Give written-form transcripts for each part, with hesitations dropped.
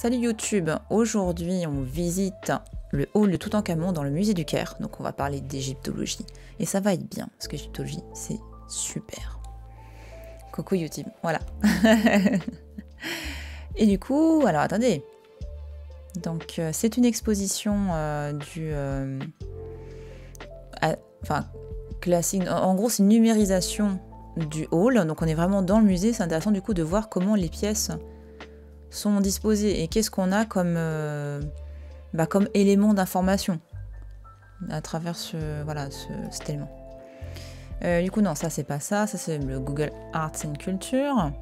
Salut YouTube, aujourd'hui on visite le hall de Toutankhamon dans le musée du Caire, donc on va parler d'égyptologie. Et ça va être bien, parce que l'égyptologie c'est super. Coucou YouTube, voilà. Et du coup, alors attendez. Donc c'est une exposition classique, en gros c'est une numérisation du hall, donc on est vraiment dans le musée, c'est intéressant du coup de voir comment les pièces sont disposés et qu'est-ce qu'on a comme, comme élément d'information à travers cet élément. Du coup, non, ça c'est pas ça, ça c'est le Google Arts and Culture.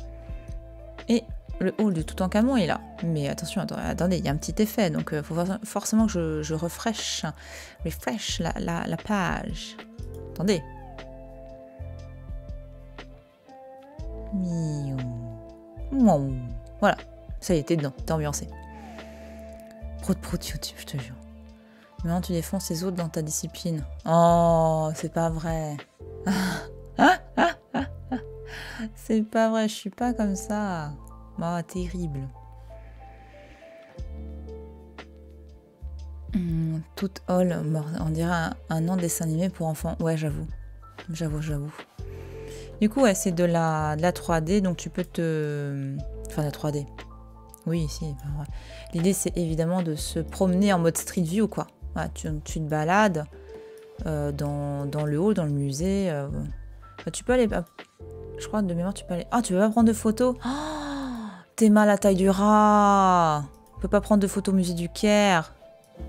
Et le hall de Toutankhamon est là. Mais attention, attendez, il y a un petit effet, donc il faut forcément que je refresh la page. Attendez. Miaou. Voilà. Ça y était dedans, t'es ambiancé. Prout YouTube, je te jure. Maintenant, tu défonces les autres dans ta discipline. Oh, c'est pas vrai. C'est pas vrai, je suis pas comme ça. Oh, terrible. Tout hall, on dirait un an dessin animé pour enfants. Ouais, j'avoue. Du coup, ouais, c'est de la 3D, donc tu peux te... Enfin, la 3D. Oui, si. L'idée, c'est évidemment de se promener en mode street view, quoi. Voilà, tu te balades dans le hall, dans le musée. Tu peux aller... je crois, de mémoire, tu peux aller... Ah, tu peux pas prendre de photos. Oh, t'es mal à la taille du rat. On peut pas prendre de photos au musée du Caire.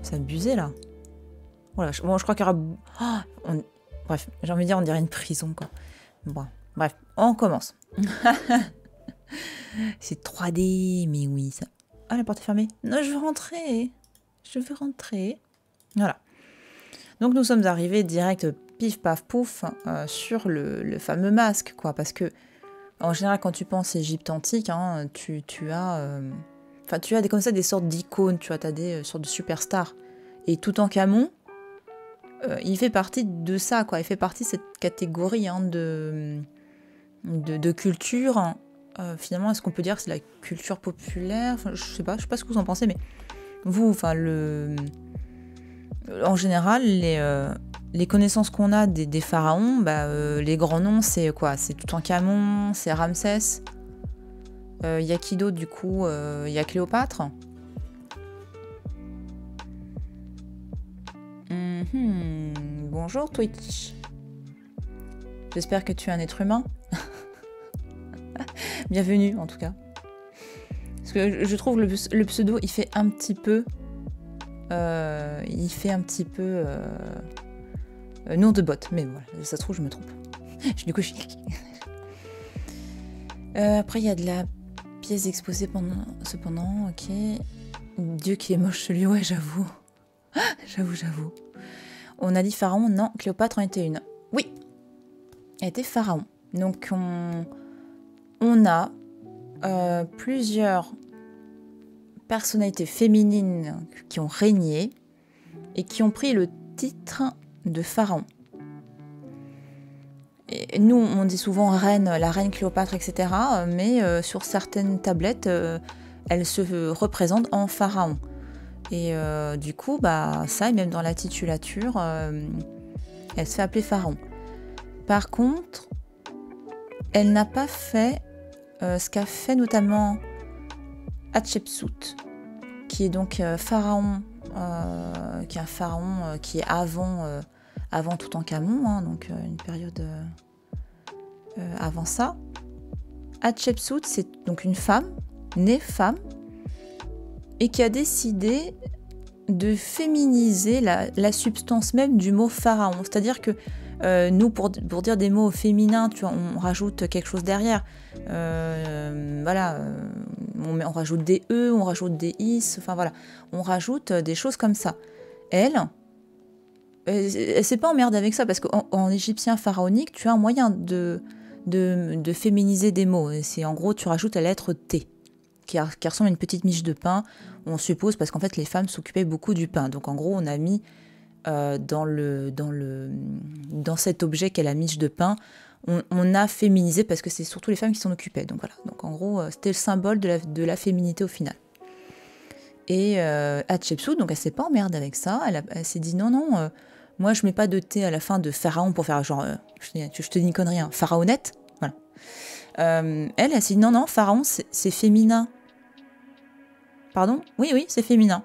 C'est abusé, là. Voilà, bon, je crois qu'il y aura... Oh, bref, j'ai envie de dire, on dirait une prison, quoi. Bon, bref, on commence. C'est 3D, mais oui, ça... Ah, la porte est fermée. Non, je veux rentrer. Voilà. Donc, nous sommes arrivés direct, pif, paf, pouf, sur le fameux masque, quoi. Parce que, en général, quand tu penses Égypte antique, hein, tu as... Enfin, tu as des, comme ça, des sortes d'icônes, tu vois, tu as des sortes de superstars. Et Toutankhamon, il fait partie de ça, quoi. Il fait partie de cette catégorie hein, de culture... Hein. Finalement, est-ce qu'on peut dire que c'est la culture populaire, enfin, je sais pas ce que vous en pensez, mais vous, enfin, en général, les connaissances qu'on a des pharaons, les grands noms, c'est quoi? C'est Toutankhamon, c'est Ramsès, il y a qui d'autre du coup? Il y a Cléopâtre. Bonjour Twitch. J'espère que tu es un être humain. Bienvenue en tout cas. Parce que je trouve le pseudo il fait un petit peu. Nom de bot, mais voilà, ça se trouve je me trompe. Du coup je suis. Après il y a de la pièce exposée cependant, ok. Dieu qui est moche celui, ouais j'avoue. j'avoue. On a dit pharaon, non, Cléopâtre en était une. Oui. Elle était pharaon. Donc on a plusieurs personnalités féminines qui ont régné et qui ont pris le titre de pharaon. Et nous, on dit souvent reine, la reine Cléopâtre, etc. Mais sur certaines tablettes, elle se représente en pharaon. Et du coup, ça, et même dans la titulature, elle se fait appeler pharaon. Par contre, elle n'a pas fait... ce qu'a fait notamment Hatshepsut, qui est donc pharaon, qui est un pharaon qui est avant Toutankhamon, hein, donc une période avant ça. Hatshepsut, c'est donc une femme, née femme, et qui a décidé de féminiser la substance même du mot pharaon. C'est-à-dire que nous, pour dire des mots féminins, tu vois, on rajoute quelque chose derrière. On rajoute des E, on rajoute des Is, enfin voilà. On rajoute des choses comme ça. Elle s'est pas emmerdée avec ça, parce qu'en égyptien pharaonique, tu as un moyen de féminiser des mots. C'est en gros, tu rajoutes la lettre T, qui ressemble à une petite miche de pain, on suppose, parce qu'en fait, les femmes s'occupaient beaucoup du pain. Donc en gros, on a mis... dans cet objet qu'est la miche de pain, on a féminisé parce que c'est surtout les femmes qui s'en occupaient. Donc voilà. Donc en gros, c'était le symbole de la féminité au final. Et Hatshepsut, donc elle s'est pas emmerdée avec ça, elle s'est dit non, non, moi je mets pas de thé à la fin de pharaon pour faire genre, je te dis une connerie, hein, pharaonette, voilà. Elle s'est dit non, non, pharaon c'est féminin. Pardon? Oui, oui, c'est féminin.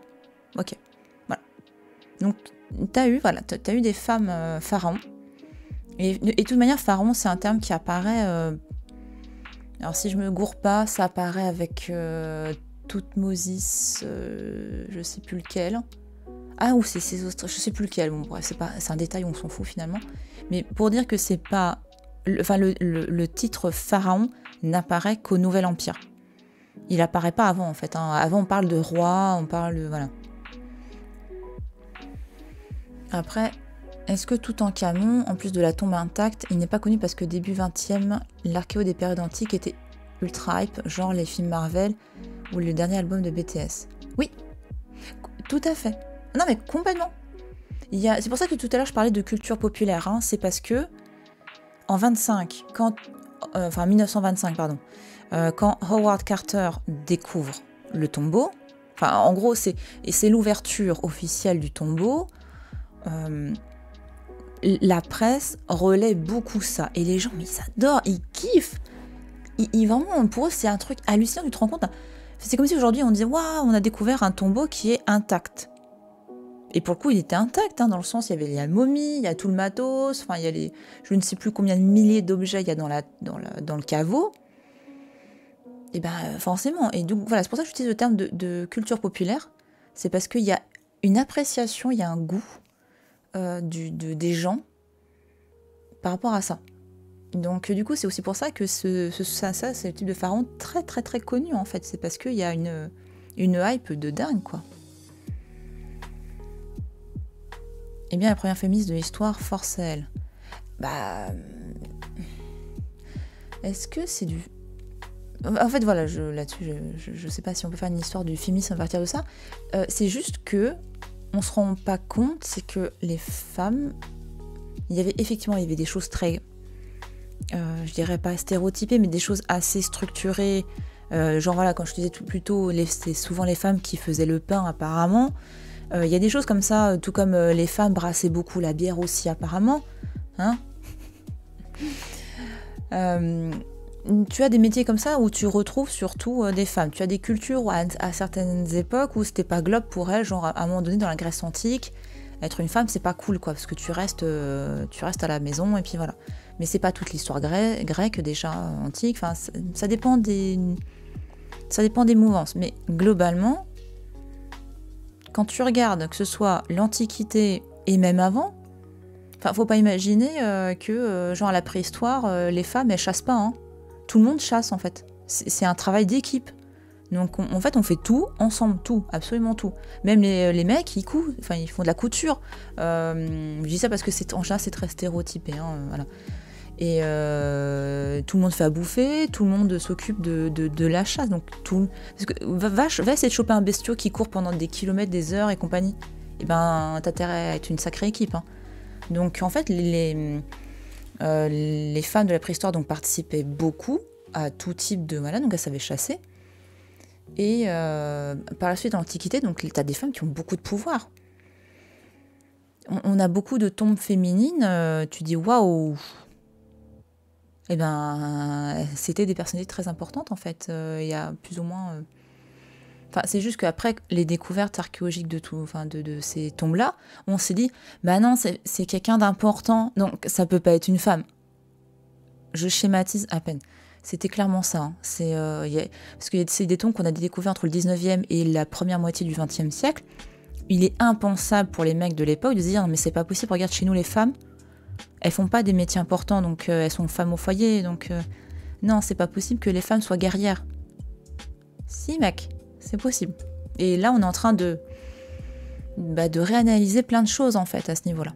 Ok, voilà. Donc t'as eu des femmes pharaons. Et de toute manière, pharaon, c'est un terme qui apparaît... alors si je me gourre pas, ça apparaît avec Toutmosis, je sais plus lequel. Ah, ou c'est ses autres, je sais plus lequel. Bon, bref, c'est un détail, on s'en fout finalement. Mais pour dire que c'est pas... Enfin, le titre pharaon n'apparaît qu'au Nouvel Empire. Il apparaît pas avant, en fait. Hein. Avant, on parle de roi, on parle... Voilà. Après... Est-ce que Toutankhamon, en plus de la tombe intacte, il n'est pas connu parce que début 20e, l'archéo des périodes antiques était ultra hype, genre les films Marvel ou le dernier album de BTS? Oui, tout à fait. Non mais complètement. C'est pour ça que tout à l'heure je parlais de culture populaire. Hein. C'est parce que en 25, quand, 1925, pardon, quand Howard Carter découvre le tombeau, enfin en gros c'est l'ouverture officielle du tombeau. La presse relaie beaucoup ça. Et les gens, mais ils adorent, ils kiffent. Vraiment, pour eux, c'est un truc hallucinant, tu te rends compte. C'est comme si aujourd'hui, on disait, waouh, on a découvert un tombeau qui est intact. Et pour le coup, il était intact, hein, dans le sens, il y a la momie, il y a tout le matos, enfin, il y a les... Je ne sais plus combien de milliers d'objets il y a dans le caveau. Et ben forcément. Et donc, voilà, c'est pour ça que j'utilise le terme de culture populaire. C'est parce qu'il y a une appréciation, il y a un goût. Des gens par rapport à ça. Donc du coup c'est aussi pour ça que ça c'est le type de pharaon très très très connu en fait, c'est parce qu'il y a une hype de dingue quoi. Et bien la première féministe de l'histoire, force à elle. Bah... Est-ce que c'est du... En fait voilà, là-dessus je sais pas si on peut faire une histoire du féminisme à partir de ça, c'est juste que on se rend pas compte, c'est que les femmes, il y avait des choses très, je dirais pas stéréotypées, mais des choses assez structurées, genre voilà, quand je disais tout plus tôt, c'est souvent les femmes qui faisaient le pain apparemment, il y a des choses comme ça, tout comme les femmes brassaient beaucoup la bière aussi apparemment, hein. Tu as des métiers comme ça où tu retrouves surtout des femmes. Tu as des cultures où à certaines époques où c'était pas globe pour elles, genre à un moment donné dans la Grèce antique, être une femme c'est pas cool quoi, parce que tu restes à la maison et puis voilà. Mais c'est pas toute l'histoire grecque déjà antique. Enfin, ça dépend des mouvances. Mais globalement, quand tu regardes que ce soit l'Antiquité et même avant, enfin faut pas imaginer que genre à la préhistoire les femmes elles chassent pas. Hein. Tout le monde chasse en fait, c'est un travail d'équipe. Donc on fait tout ensemble, tout, absolument tout. Même les mecs, ils cousent, enfin ils font de la couture. Je dis ça parce que en général c'est très stéréotypé, hein, voilà. Et tout le monde fait à bouffer, tout le monde s'occupe de la chasse. Donc va essayer de choper un bestiau qui court pendant des kilomètres, des heures et compagnie. Et ben t'as intérêt à être une sacrée équipe. Hein. Donc en fait les femmes de la préhistoire donc participaient beaucoup à tout type de malades, donc elles savaient chasser. Et par la suite, dans l'Antiquité, donc t'as des femmes qui ont beaucoup de pouvoir. On a beaucoup de tombes féminines. Tu dis waouh, et ben c'était des personnalités très importantes en fait. Il y a plus ou moins. Enfin, c'est juste qu'après les découvertes archéologiques de ces tombes-là, on s'est dit, bah non, c'est quelqu'un d'important, donc ça peut pas être une femme. Je schématise à peine. C'était clairement ça. Hein. Parce que c'est des tombes qu'on a découvertes entre le 19e et la première moitié du 20e siècle. Il est impensable pour les mecs de l'époque de se dire, non, mais c'est pas possible, regarde chez nous les femmes, elles font pas des métiers importants, donc elles sont femmes au foyer, donc non, c'est pas possible que les femmes soient guerrières. Si, mec. C'est possible. Et là, on est en train de réanalyser plein de choses, en fait, à ce niveau-là.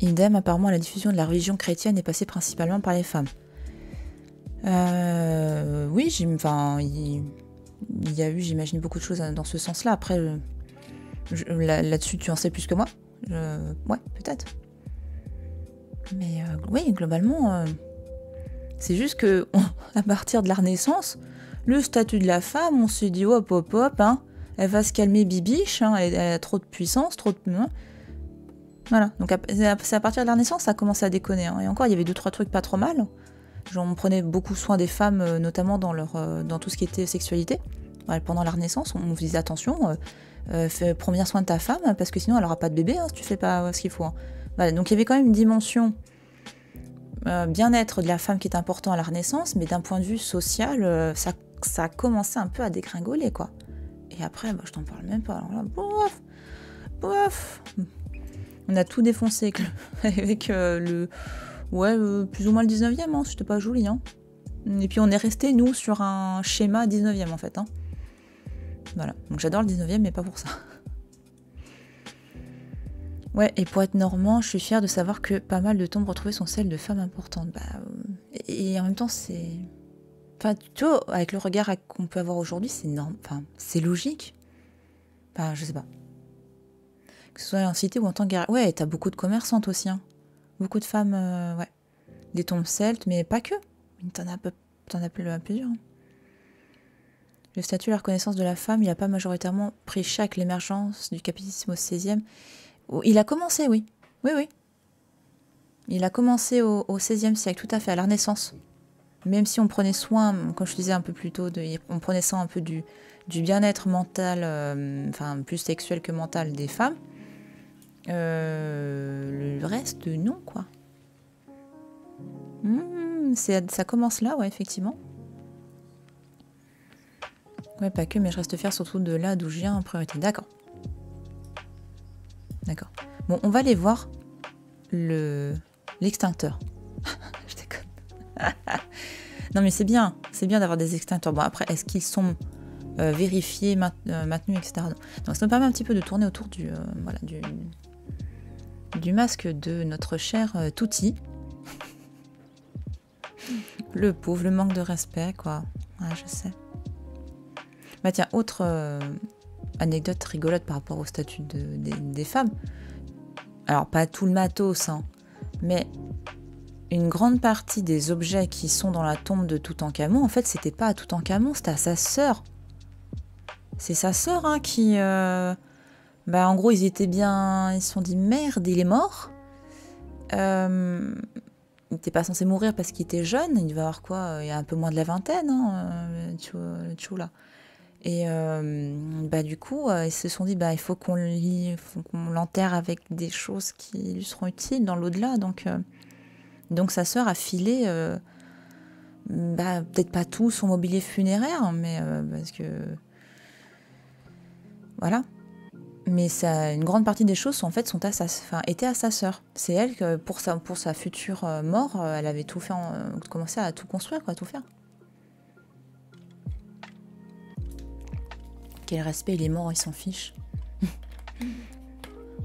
Idem, apparemment, la diffusion de la religion chrétienne est passée principalement par les femmes. Oui, il y a eu, j'imagine, beaucoup de choses dans ce sens-là. Après, là-dessus, tu en sais plus que moi. Ouais, peut-être. Mais oui, globalement... C'est juste que, à partir de la Renaissance, Le statut de la femme, on s'est dit, hop, hop, hop, hein, elle va se calmer bibiche, hein, elle a trop de puissance, trop de... Voilà, donc c'est à partir de la Renaissance ça a commencé à déconner. Hein. Et encore, il y avait 2-3 trucs pas trop mal. Genre, on prenait beaucoup soin des femmes, notamment dans tout ce qui était sexualité. Ouais, pendant la Renaissance, on vous disait, attention, prends bien soin de ta femme, parce que sinon elle aura pas de bébé, hein, si tu fais pas ce qu'il faut. Hein. Voilà, donc il y avait quand même une dimension bien-être de la femme qui est important à la Renaissance, mais d'un point de vue social, ça a commencé un peu à dégringoler, quoi. Et après, bah, je t'en parle même pas. Alors là, bof, bof. On a tout défoncé avec ouais, plus ou moins le 19e, hein, c'était pas joli. Hein. Et puis on est resté, nous, sur un schéma 19e, en fait. Hein. Voilà, donc j'adore le 19e, mais pas pour ça. Ouais, et pour être normand, je suis fière de savoir que pas mal de tombes retrouvées sont celles de femmes importantes. Bah, et en même temps, c'est... Enfin, tu vois, avec le regard qu'on peut avoir aujourd'hui, c'est normal. Enfin, c'est logique. Enfin, je sais pas. Que ce soit en cité ou en tant que guerrière. Ouais, t'as beaucoup de commerçantes aussi. Hein. Beaucoup de femmes, ouais. Des tombes celtes, mais pas que. T'en as plusieurs. Le statut de la reconnaissance de la femme, il n'a pas majoritairement pris chaque l'émergence du capitalisme au 16e. Il a commencé, oui. Oui, oui. Il a commencé au 16e siècle, tout à fait, à la Renaissance. Même si on prenait soin, comme je disais un peu plus tôt, on prenait soin un peu du bien-être mental, enfin plus sexuel que mental des femmes. Le reste, non, quoi. Ça commence là, ouais, effectivement. Ouais, pas que, mais je reste fière surtout de là d'où je viens en priorité. D'accord. D'accord. Bon, on va aller voir l'extincteur. Je déconne. Non, mais c'est bien d'avoir des extincteurs. Bon, après, est-ce qu'ils sont... vérifier, maintenu, etc. Donc ça nous permet un petit peu de tourner autour du masque de notre cher Touti. Le pauvre, le manque de respect, quoi. Ouais, je sais. Bah tiens, autre anecdote rigolote par rapport au statut des femmes. Alors pas tout le matos, hein, mais une grande partie des objets qui sont dans la tombe de Toutankhamon, en fait, c'était pas à Toutankhamon, c'était à sa sœur. C'est sa sœur, hein, qui... bah, en gros, ils étaient bien... Ils se sont dit, merde, il est mort. Il n'était pas censé mourir parce qu'il était jeune. Il devait avoir quoi? Il y a un peu moins de la vingtaine, hein, le tchou, là. Et bah, du coup, ils se sont dit, bah, il faut qu'on l'enterre avec des choses qui lui seront utiles dans l'au-delà. Donc sa sœur a filé... bah, peut-être pas tout son mobilier funéraire, mais parce que... Voilà. Mais ça, une grande partie des choses en fait, étaient à sa sœur. C'est elle que pour sa future mort, elle avait tout fait, commencé à tout construire, quoi, à tout faire. Quel respect, il est mort, il s'en fiche.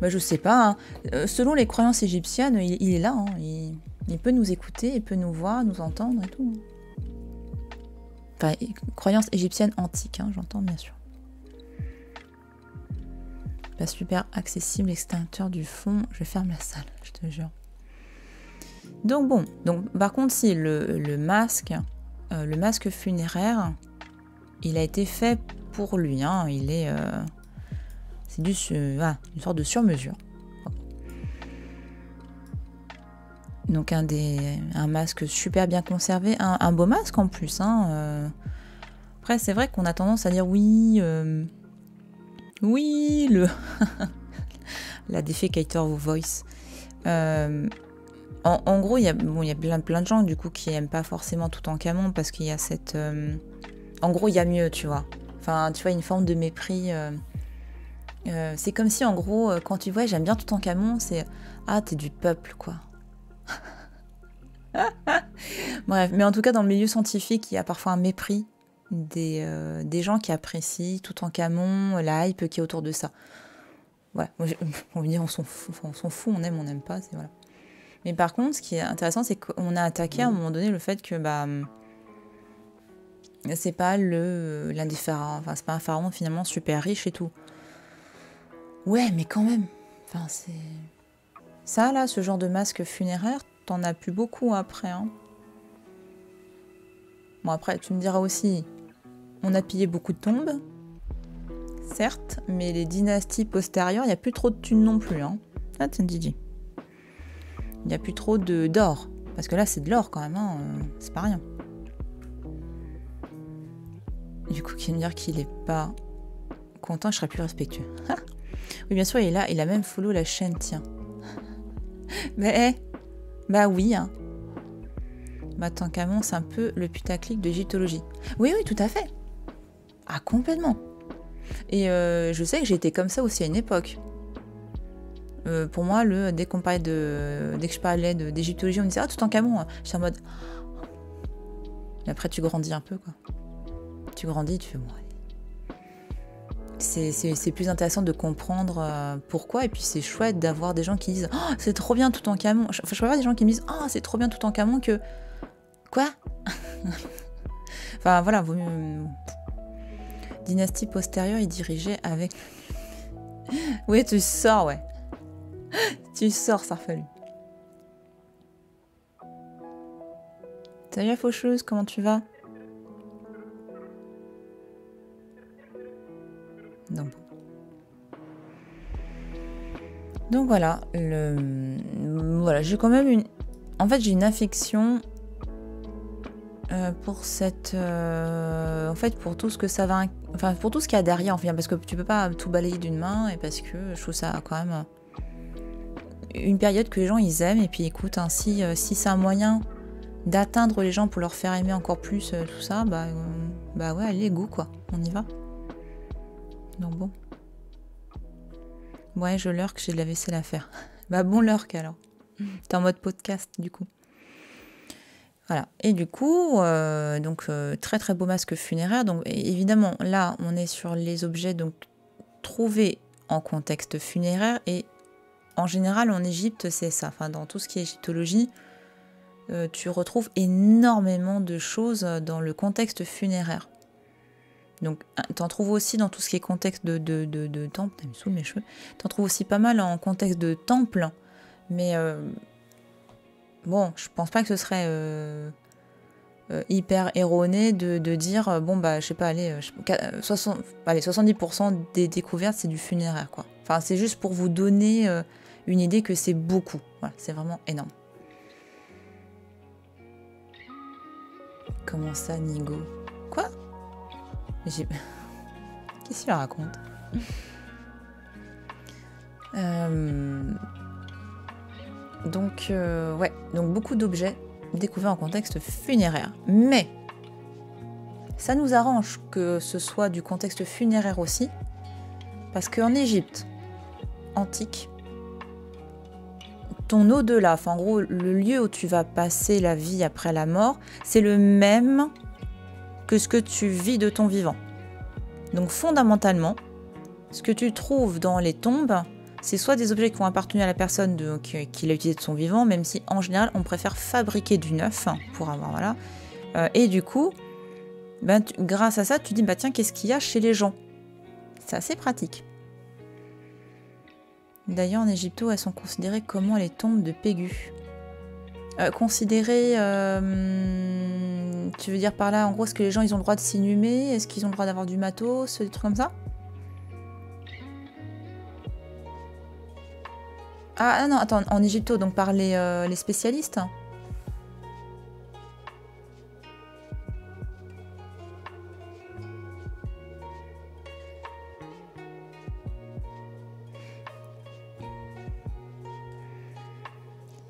Bah, je sais pas. Hein. Selon les croyances égyptiennes, il est là. Hein. Il peut nous écouter, il peut nous voir, nous entendre et tout. Enfin, croyances égyptiennes antiques, hein, j'entends bien sûr. Super accessible, extincteur du fond, je ferme la salle, je te jure. Donc bon, donc par contre si le masque funéraire, il a été fait pour lui, hein, il est c'est une sorte de sur-mesure. Donc un masque super bien conservé, un beau masque en plus. Hein, Après c'est vrai qu'on a tendance à dire oui. Oui, la Defecator Voice. En gros, il y a plein de gens du coup qui aiment pas forcément Toutankhamon parce qu'il y a cette... En gros, il y a mieux, tu vois. Enfin, tu vois, une forme de mépris. C'est comme si, en gros, quand tu vois, j'aime bien Toutankhamon, c'est... Ah, t'es du peuple, quoi. Bref, mais en tout cas, dans le milieu scientifique, il y a parfois un mépris. Des gens qui apprécient Toutankhamon, la hype qui est autour de ça. Voilà, on veut dire, on s'en fout, on aime, on n'aime pas, c'est voilà. Mais par contre, ce qui est intéressant, c'est qu'on a attaqué à un moment donné le fait que bah c'est pas l'un des pharaons, enfin c'est pas un pharaon finalement super riche et tout. Ouais, mais quand même, enfin c'est ça là, ce genre de masque funéraire, t'en as plus beaucoup après. Hein. Bon après, tu me diras aussi. On a pillé beaucoup de tombes, certes, mais les dynasties postérieures, il n'y a plus trop de thunes non plus. Hein. Ah tiens, Didi. Il n'y a plus trop d'or. Parce que là, c'est de l'or quand même, hein. C'est pas rien. Du coup, qui me dire qu'il n'est pas content, je serais plus respectueux. Oui, bien sûr, il est là. Il a même follow la chaîne, tiens. Mais, bah oui, hein. Toutankhamon, c'est un peu le putaclic de l'égyptologie. Oui, oui, tout à fait. Ah, complètement. Et je sais que j'ai été comme ça aussi à une époque. Pour moi, dès que je parlais d'égyptologie, on me disait « Ah, Toutankhamon !» J'étais en mode... Et après, tu grandis un peu, quoi. Tu grandis, tu fais... Bon, c'est plus intéressant de comprendre pourquoi, et puis c'est chouette d'avoir des gens qui disent « Oh, c'est trop bien Toutankhamon !» Enfin, je peux avoir des gens qui me disent « Oh, c'est trop bien Toutankhamon !» que... Quoi? Enfin, voilà, vaut mieux... Dynastie postérieure, il dirigeait avec... Oui, tu sors, ouais. Tu sors, Sarfalu. Salut la faucheuse, comment tu vas? Donc, voilà, voilà, j'ai quand même une... En fait, j'ai une affection pour cette... En fait, pour tout ce que ça va... Enfin, pour tout ce qu'il y a derrière, enfin, parce que tu peux pas tout balayer d'une main, et parce que je trouve ça quand même... une période que les gens ils aiment, et puis écoute, hein, si c'est un moyen d'atteindre les gens pour leur faire aimer encore plus tout ça, bah ouais, allez, go quoi, on y va. Donc bon. Ouais, je lurk, j'ai de la vaisselle à faire. Bah bon lurk alors. T'es en mode podcast du coup. Voilà, et du coup, donc très très beau masque funéraire. Donc évidemment, là on est sur les objets donc trouvés en contexte funéraire, et en général, en Égypte, c'est ça. Enfin, dans tout ce qui est égyptologie, tu retrouves énormément de choses dans le contexte funéraire. Donc, t'en trouves aussi dans tout ce qui est contexte de temple. T'as mis sous mes cheveux. T'en trouves aussi pas mal en contexte de temple. Mais bon, je pense pas que ce serait hyper erroné de dire bon bah je sais pas, allez, 70% des découvertes c'est du funéraire quoi. Enfin, c'est juste pour vous donner une idée que c'est beaucoup. Voilà, c'est vraiment énorme. Comment ça, Nigo? Quoi? Qu'est-ce qu'il raconte? Ouais. Donc, beaucoup d'objets découverts en contexte funéraire. Mais, ça nous arrange que ce soit du contexte funéraire aussi. Parce qu'en Égypte antique, ton au-delà, enfin en gros le lieu où tu vas passer la vie après la mort, c'est le même que ce que tu vis de ton vivant. Donc fondamentalement, ce que tu trouves dans les tombes, c'est soit des objets qui ont appartenu à la personne qu'il a utilisé de son vivant, même si en général on préfère fabriquer du neuf pour avoir voilà. Et du coup, ben, grâce à ça, tu dis bah tiens, qu'est-ce qu'il y a chez les gens? C'est assez pratique. D'ailleurs, en égypto, elles sont considérées comment les tombes de Pégu. Considérées, tu veux dire par là, en gros, est-ce que les gens ils ont le droit de s'inhumer? Est-ce qu'ils ont le droit d'avoir du matos? Des trucs comme ça? Ah non, attends, en égypto, donc par les spécialistes?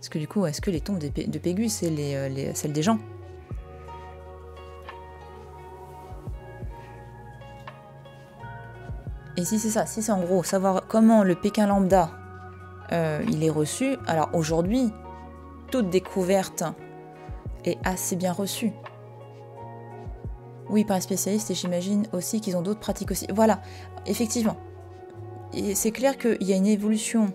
Que du coup, est-ce que les tombes de Pégu, c'est celles des gens? Et si c'est ça, si c'est en gros savoir comment le Pékin lambda il est reçu, alors aujourd'hui, toute découverte est assez bien reçue. Oui, par les spécialistes, et j'imagine aussi qu'ils ont d'autres pratiques aussi. Voilà, effectivement. Et c'est clair qu'il y a une évolution.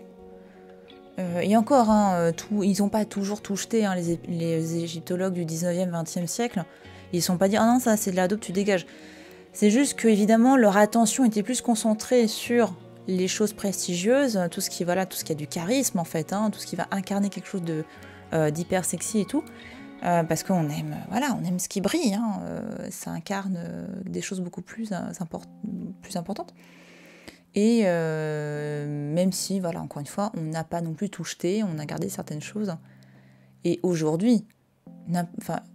Et encore, hein, ils n'ont pas toujours tout jeté, hein, les égyptologues du 19e, 20e siècle. Ils ne sont pas dit « Ah non, ça c'est de la dope, tu dégages ». C'est juste que évidemment leur attention était plus concentrée sur les choses prestigieuses, tout ce qui, voilà, tout ce qui a du charisme en fait, hein, tout ce qui va incarner quelque chose d'hyper sexy et tout. parce qu'on aime, voilà, on aime ce qui brille, hein, ça incarne des choses beaucoup plus importantes. Et même si, voilà, encore une fois, on n'a pas non plus tout jeté, on a gardé certaines choses. Et aujourd'hui,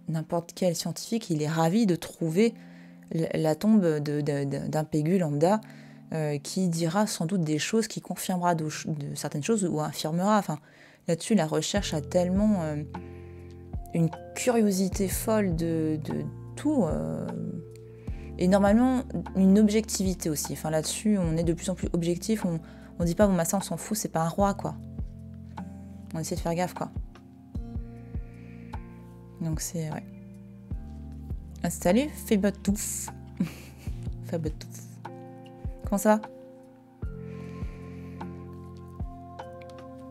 n'importe quel scientifique, il est ravi de trouver la tombe d'un pégu lambda qui dira sans doute des choses, qui confirmera de certaines choses ou infirmera. Enfin, là-dessus, la recherche a tellement une curiosité folle de tout. Et normalement, une objectivité aussi. Enfin, là-dessus, on est de plus en plus objectif. On ne dit pas, bon, bah ça, on s'en fout, c'est pas un roi, quoi. On essaie de faire gaffe, quoi. Donc, c'est... Ouais. Ah, salut, Fébatouf. Fébatouf. Comment ça va?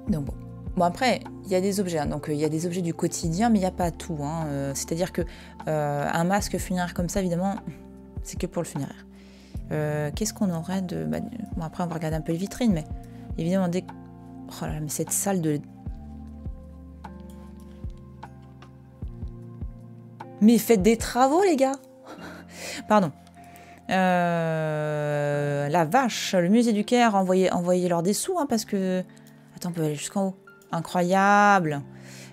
Donc, bon. Bon, après, il y a des objets. Hein. Donc, il y a des objets du quotidien, mais il n'y a pas tout. Hein. C'est-à-dire que un masque funéraire comme ça, évidemment... C'est que pour le funéraire. Qu'est-ce qu'on aurait de... Bah, bon, après, on va regarder un peu les vitrines, mais... Évidemment, dès... Oh là là, mais cette salle de... Mais faites des travaux, les gars. Pardon. La vache, le musée du Caire, envoyez-leur des sous, hein, parce que... Attends, on peut aller jusqu'en haut. Incroyable.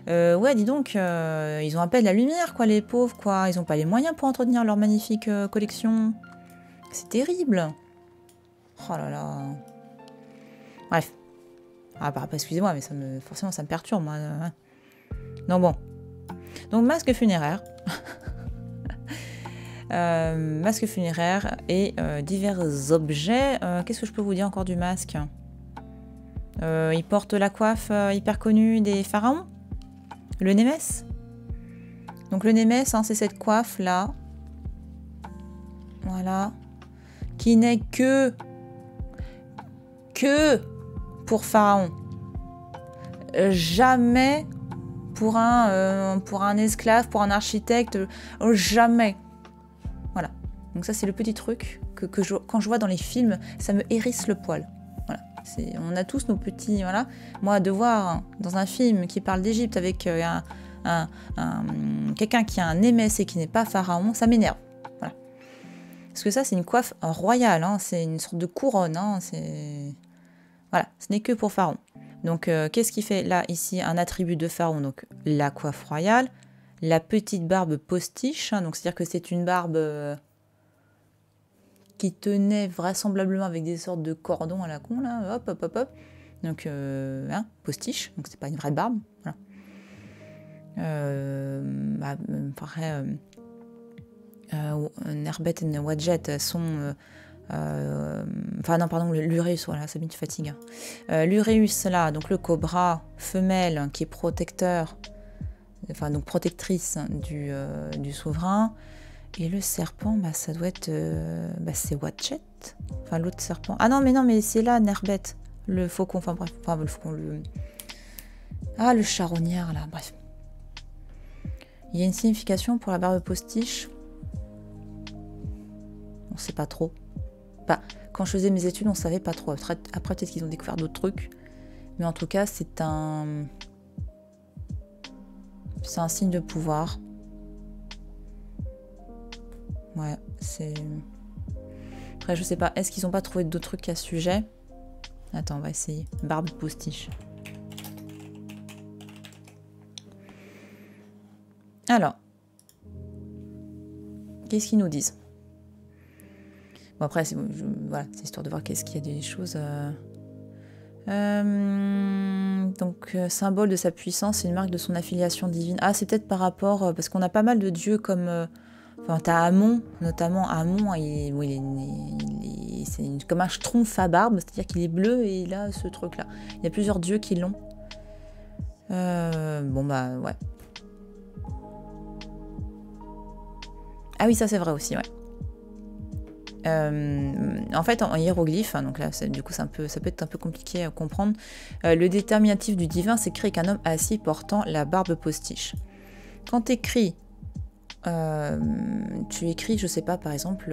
Ouais, dis donc, ils ont à peine la lumière, quoi, les pauvres, quoi. Ils n'ont pas les moyens pour entretenir leur magnifique collection. C'est terrible. Oh là là. Bref. Ah, bah, excusez-moi, mais forcément, ça me perturbe, moi. Non, bon. Donc, masque funéraire. Masque funéraire et divers objets. Qu'est-ce que je peux vous dire encore du masque? Il porte la coiffe hyper connue des pharaons. Le Nemes. Donc le Nemes, hein, c'est cette coiffe-là. Voilà. Qui n'est que pour Pharaon. Jamais pour un esclave, pour un architecte. Jamais. Voilà. Donc ça, c'est le petit truc que quand je vois dans les films, ça me hérisse le poil. On a tous nos petits, voilà. Moi, de voir hein, dans un film qui parle d'Égypte avec quelqu'un qui a un Némès et qui n'est pas pharaon, ça m'énerve. Voilà. Parce que ça, c'est une coiffe royale, hein, c'est une sorte de couronne. Hein, voilà, ce n'est que pour pharaon. Donc, qu'est-ce qui fait là, ici, un attribut de pharaon? Donc, la coiffe royale, la petite barbe postiche, hein, donc c'est-à-dire que c'est une barbe... qui tenait vraisemblablement avec des sortes de cordons à la con, là, hop, hop, hop, hop. Donc, hein, postiche, donc c'est pas une vraie barbe, voilà. Bah, pareil, Nekhbet et Ouadjet sont... enfin, non, pardon, l'uréus, voilà, ça me fatigue. L'uréus, là, donc le cobra femelle, qui est protecteur, enfin, donc protectrice du souverain. Et le serpent, bah, ça doit être... bah, c'est Ouadjet. Enfin, l'autre serpent. Ah non, mais c'est là, Nekhbet. Le faucon, enfin bref. Enfin, le faucon, le... Ah, le charognard, là, bref. Il y a une signification pour la barbe postiche. On sait pas trop. Bah, quand je faisais mes études, on savait pas trop. Après, peut-être qu'ils ont découvert d'autres trucs. Mais en tout cas, c'est un... C'est un signe de pouvoir. Ouais, c'est... Après, je sais pas. Est-ce qu'ils ont pas trouvé d'autres trucs à ce sujet? Attends, on va essayer. Barbe postiche. Alors. Qu'est-ce qu'ils nous disent? Bon, après, c'est voilà, histoire de voir qu'est-ce qu'il y a des choses... donc, symbole de sa puissance, c'est une marque de son affiliation divine. Ah, c'est peut-être par rapport... parce qu'on a pas mal de dieux comme... Enfin, t'as Amon, notamment Amon, c'est comme un schtroumpf à barbe, c'est-à-dire qu'il est bleu et il a ce truc-là. Il y a plusieurs dieux qui l'ont. Bon, bah, ouais. Ah oui, ça c'est vrai aussi, ouais. En fait, en hiéroglyphe, hein, donc là, du coup, ça peut être un peu compliqué à comprendre. Le déterminatif du divin s'écrit qu'un homme assis portant la barbe postiche. Quand t'écris... tu écris, je sais pas, par exemple,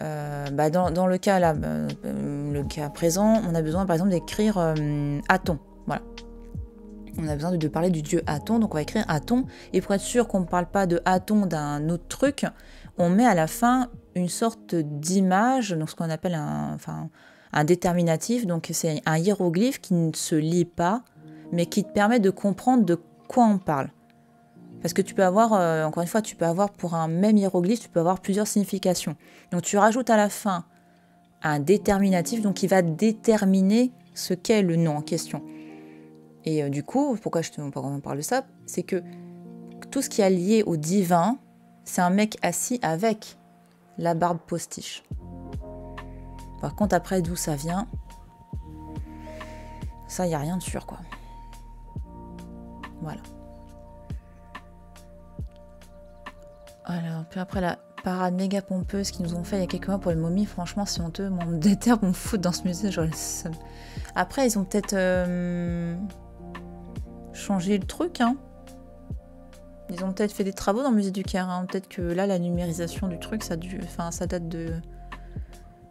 bah dans le cas là, le cas présent, on a besoin par exemple d'écrire Aton, voilà. on a besoin de parler du dieu Aton, donc on va écrire Aton, et pour être sûr qu'on ne parle pas de Aton d'un autre truc, on met à la fin une sorte d'image, donc ce qu'on appelle un déterminatif, donc c'est un hiéroglyphe qui ne se lit pas, mais qui te permet de comprendre de quoi on parle. Parce que tu peux avoir, encore une fois, tu peux avoir pour un même hiéroglyphe, tu peux avoir plusieurs significations. Donc tu rajoutes à la fin un déterminatif, donc qui va déterminer ce qu'est le nom en question. Et du coup, pourquoi on parle de ça, c'est que tout ce qui est lié au divin, c'est un mec assis avec la barbe postiche. Par contre, après, d'où ça vient, ça, il n'y a rien de sûr, quoi. Voilà. Alors, puis après la parade méga pompeuse qu'ils nous ont fait il y a quelques mois pour les momies, franchement, c'est honteux. Moi, on me déterre, on me fout dans ce musée. Genre, après, ils ont peut-être changé le truc, hein. Ils ont peut-être fait des travaux dans le musée du Caire, hein. Peut-être que là, la numérisation du truc, ça date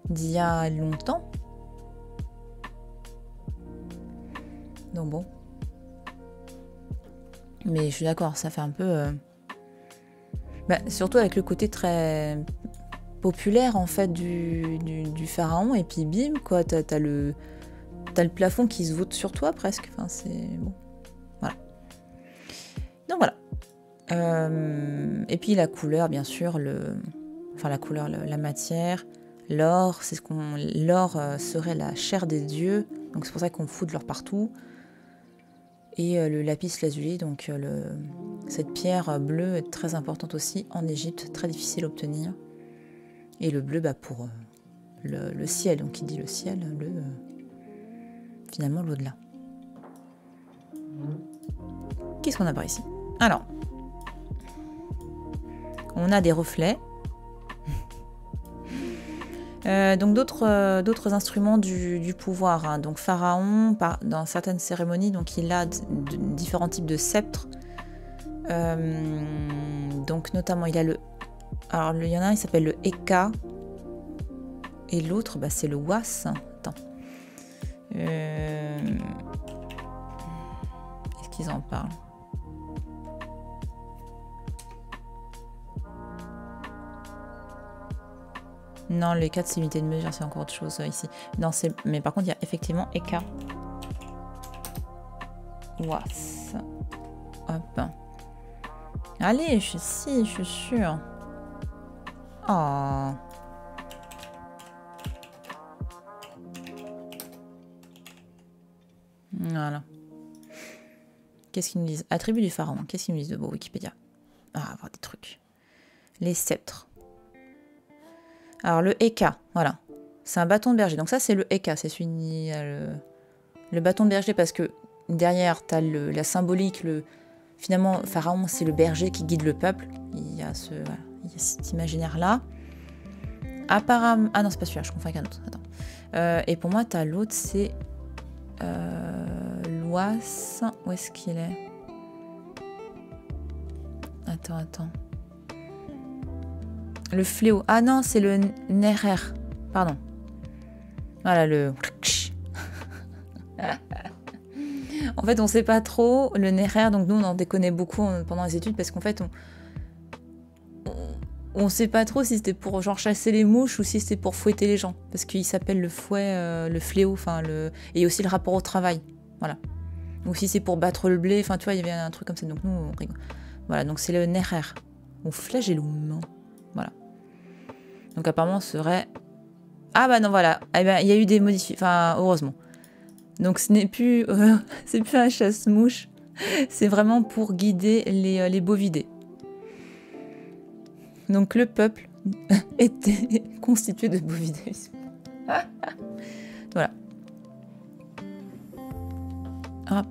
d'il y a longtemps. Donc bon. Mais je suis d'accord, ça fait un peu... Bah, surtout avec le côté très populaire, en fait, du pharaon, et puis bim, quoi, t'as le plafond qui se voûte sur toi, presque. Enfin, c'est... bon. Voilà. Donc voilà. Et puis la couleur, bien sûr, la matière... L'or, l'or serait la chair des dieux, donc c'est pour ça qu'on fout de l'or partout. Et le lapis lazuli, donc cette pierre bleue est très importante aussi en Égypte, très difficile à obtenir. Et le bleu, bah, pour le ciel, donc qui dit le ciel, bleu, finalement l'au-delà. Qu'est-ce qu'on a par ici? Alors, on a des reflets. Donc d'autres instruments du pouvoir, hein. Donc pharaon, dans certaines cérémonies, donc il a différents types de sceptres. Donc notamment il a il y en a un, il s'appelle le Heka, et l'autre, bah, c'est le Was. Attends. Est-ce qu'ils en parlent? Non, les 4, c'est unité de mesure, c'est encore autre chose ici. Non, mais par contre, il y a effectivement Heka. Was. Hop. Allez, je suis sûre. Oh. Voilà. Qu'est-ce qu'ils nous disent? Attribut du pharaon. Qu'est-ce qu'ils nous disent de beau Wikipédia? Ah, avoir des trucs. Les sceptres. Alors le Heka, voilà, c'est un bâton de berger. Donc ça c'est le Heka, c'est celui le bâton de berger, parce que derrière t'as la symbolique, finalement pharaon c'est le berger qui guide le peuple. Il y a cet imaginaire là. Apparemment, ah non c'est pas celui-là, je confonds avec un autre. Attends. Et pour moi t'as l'autre, c'est l'Ouas. Où est-ce qu'il est? Attends. Le fléau. Ah non, c'est le Nerer. Pardon. Voilà, le... En fait, on sait pas trop. Le Nerer, donc nous, on en déconnait beaucoup pendant les études, parce qu'en fait, on sait pas trop si c'était pour, genre, chasser les mouches ou si c'était pour fouetter les gens. Parce qu'il s'appelle le fouet, le fléau, enfin, et aussi le rapport au travail. Voilà. Ou si c'est pour battre le blé, enfin, tu vois, il y avait un truc comme ça. Donc nous, on rigole. Voilà, donc c'est le Nerer. On flagellum. Voilà. Donc apparemment ce serait... Ah bah non, voilà. Eh ben, il y a eu des modifications. Enfin, heureusement. Donc ce n'est plus... c'est plus un chasse-mouche. C'est vraiment pour guider les bovidés. Donc le peuple était constitué de bovidés. Voilà. Hop.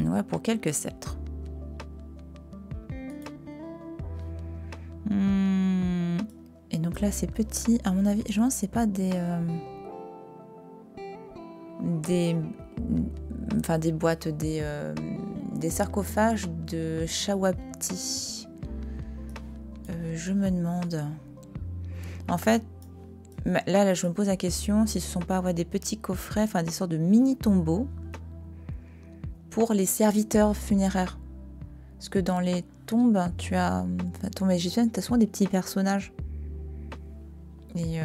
Voilà pour quelques sceptres. Et donc là c'est petit, à mon avis, je pense que c'est pas des boîtes, des sarcophages de Chaouabti. Je me demande. En fait, là je me pose la question si ce sont pas, ouais, des petits coffrets, enfin des sortes de mini tombeaux pour les serviteurs funéraires. Parce que dans les tombes, tu as... Enfin, tombes égyptiennes, tu as souvent des petits personnages. Et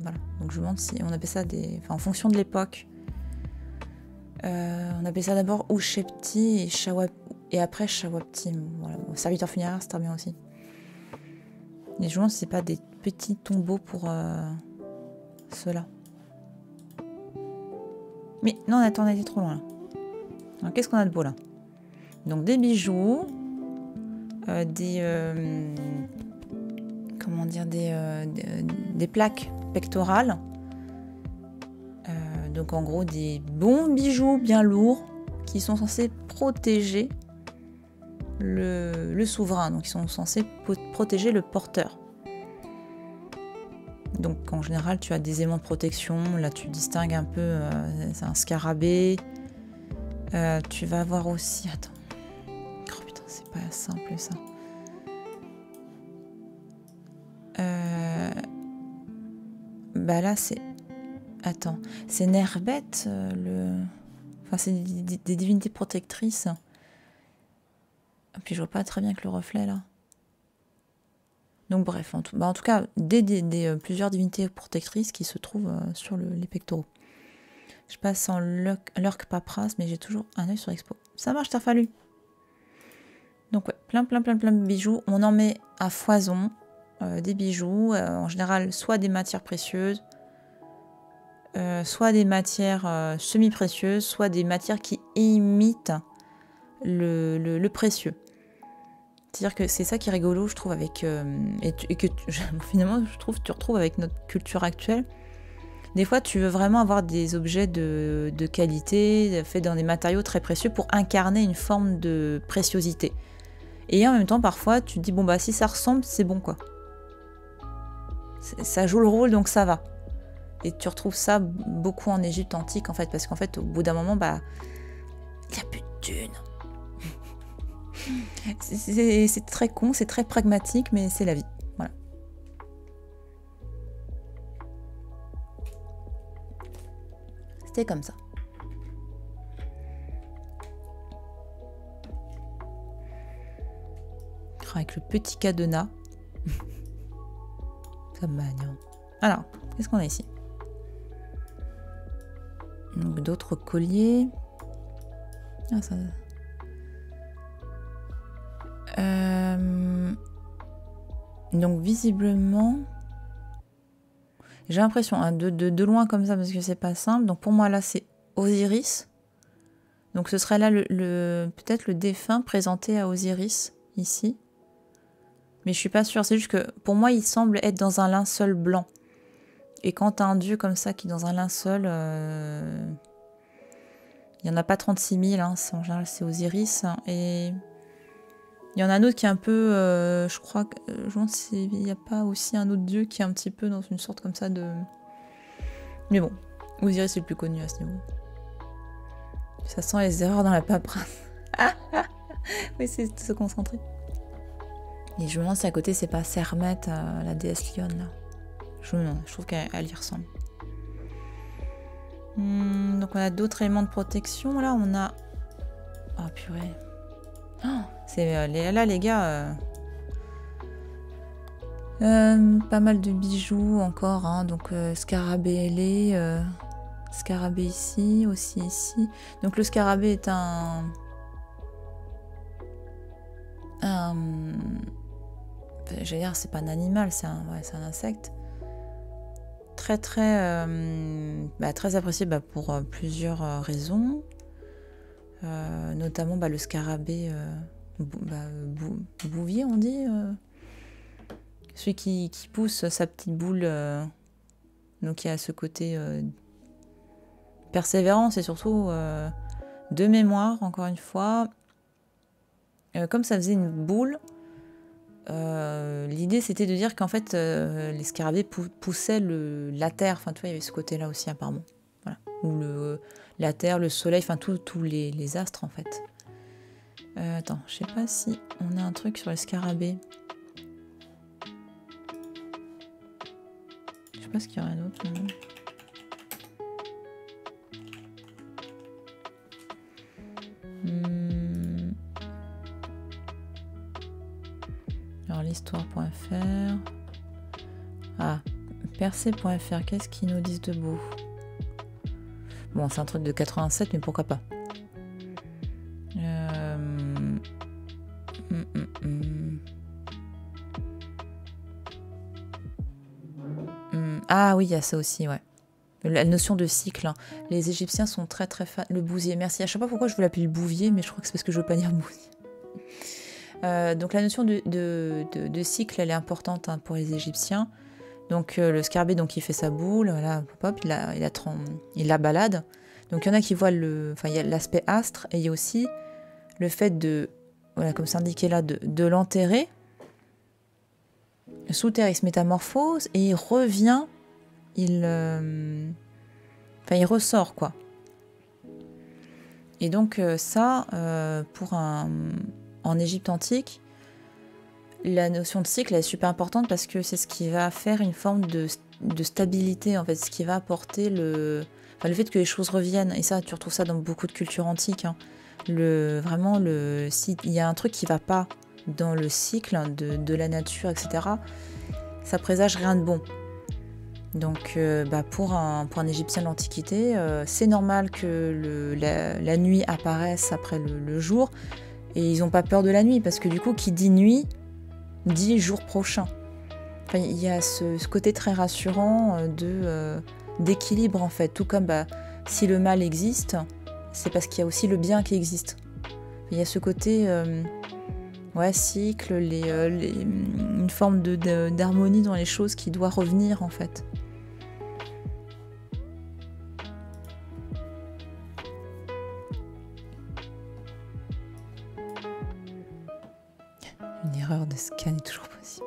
voilà. Donc je me demande si on appelle ça des... Enfin, en fonction de l'époque. On appelle ça d'abord Ouchebti et Chaouabti. Et après Chaouabti. Voilà. Serviteurs funéraires, c'est très bien aussi. Et je me demande si c'est pas des petits tombeaux pour ceux-là. Mais non, attends, on a été trop loin là. Alors qu'est-ce qu'on a de beau là? Donc des bijoux, comment dire, des plaques pectorales. Donc en gros des bons bijoux bien lourds qui sont censés protéger le souverain. Donc ils sont censés protéger le porteur. Donc en général tu as des aimants de protection, là tu distingues un peu, c'est un scarabée. Tu vas avoir aussi... Attends. Oh putain, c'est pas simple ça. Bah là c'est... Attends. C'est Nekhbet, le... Enfin c'est des divinités protectrices. Et puis je vois pas très bien que le reflet là. Donc bref, en tout cas, plusieurs divinités protectrices qui se trouvent sur les pectoraux. Je passe en lurk paperasse, mais j'ai toujours un œil sur l'expo. Ça marche, t'as fallu. Donc ouais, plein de bijoux. On en met à foison des bijoux, en général soit des matières précieuses, soit des matières semi-précieuses, soit des matières qui imitent le précieux. C'est-à-dire que c'est ça qui est rigolo, je trouve, avec finalement, je trouve, tu retrouves avec notre culture actuelle. Des fois, tu veux vraiment avoir des objets de qualité, faits dans des matériaux très précieux pour incarner une forme de préciosité. Et en même temps, parfois, tu te dis, bon, bah, si ça ressemble, c'est bon, quoi. Ça joue le rôle, donc ça va. Et tu retrouves ça beaucoup en Égypte antique, en fait, parce qu'en fait, au bout d'un moment, bah, il n'y a plus de thunes. C'est très con, c'est très pragmatique, mais c'est la vie. Voilà. C'était comme ça. Avec le petit cadenas. Ça me manie. Alors, qu'est-ce qu'on a ici? Donc d'autres colliers. Ah, ça... donc visiblement j'ai l'impression, hein, de loin comme ça, parce que c'est pas simple, donc pour moi là c'est Osiris, donc ce serait là peut-être le défunt présenté à Osiris ici, mais je suis pas sûre, c'est juste que pour moi il semble être dans un linceul blanc, et quand t'as un dieu comme ça qui est dans un linceul, il n'y en a pas 36 000, hein, en général c'est Osiris, hein, et... Il y en a un autre qui est un peu, je crois, je me demande s'il n'y a pas aussi un autre dieu qui est un petit peu dans une sorte comme ça de... Mais bon, Osiris c'est le plus connu à ce niveau. Ça sent les erreurs dans la paperasse. Oui, c'est de se concentrer. Et je me demande si à côté c'est pas Sekhmet, la déesse lionne là. Je me demande, je trouve qu'elle y ressemble. Donc on a d'autres éléments de protection. Là on a... Oh purée. Oh, c'est là les gars, pas mal de bijoux encore, hein, donc scarabée ailé, scarabée ici, aussi ici. Donc le scarabée est un j'allais dire c'est pas un animal, c'est un insecte très apprécié, bah, pour plusieurs raisons. Notamment bah, le scarabée bouvier, on dit, celui qui pousse sa petite boule, donc il y a ce côté persévérance et surtout de mémoire, encore une fois, comme ça faisait une boule, l'idée c'était de dire qu'en fait les scarabées poussaient la terre, enfin tu vois il y avait ce côté là aussi apparemment. Voilà. Ou la terre, le soleil, enfin tous les astres en fait. Attends, je sais pas si on a un truc sur le scarabée. Je sais pas ce qu'il y aurait d'autre. Percé.fr. Ah, Percé.fr, qu'est-ce qu'ils nous disent de beau? Bon, c'est un truc de 87, mais pourquoi pas. Ah oui, il y a ça aussi, ouais. La notion de cycle. Hein. Les Égyptiens sont très très fans. Le bousier, merci. Je sais pas pourquoi je veux l'appeler le bouvier, mais je crois que c'est parce que je veux pas dire bousier. Donc la notion de cycle, elle est importante hein, pour les Égyptiens. Donc le scarabée, donc il fait sa boule, voilà, hop, il la balade. Donc il y en a qui voient le, enfin il y a l'aspect astre et il y a aussi le fait de, voilà, comme c'est indiqué là, de l'enterrer. Sous terre, il se métamorphose et il revient. Il ressort quoi. Et donc ça, en Égypte antique, la notion de cycle est super importante parce que c'est ce qui va faire une forme de stabilité en fait, ce qui va apporter le fait que les choses reviennent. Et ça, tu retrouves ça dans beaucoup de cultures antiques. Hein. S'il y a un truc qui va pas dans le cycle de la nature, etc., ça présage rien de bon. Donc pour un Égyptien de l'Antiquité, c'est normal que la nuit apparaisse après le jour, et ils n'ont pas peur de la nuit, parce que du coup, qui dit nuit, dit jour prochain. Enfin, il y a ce côté très rassurant d'équilibre, en fait. Tout comme si le mal existe, c'est parce qu'il y a aussi le bien qui existe. Il y a ce côté cycle, une forme d'harmonie dans les choses qui doit revenir, en fait. Une erreur de scan est toujours possible.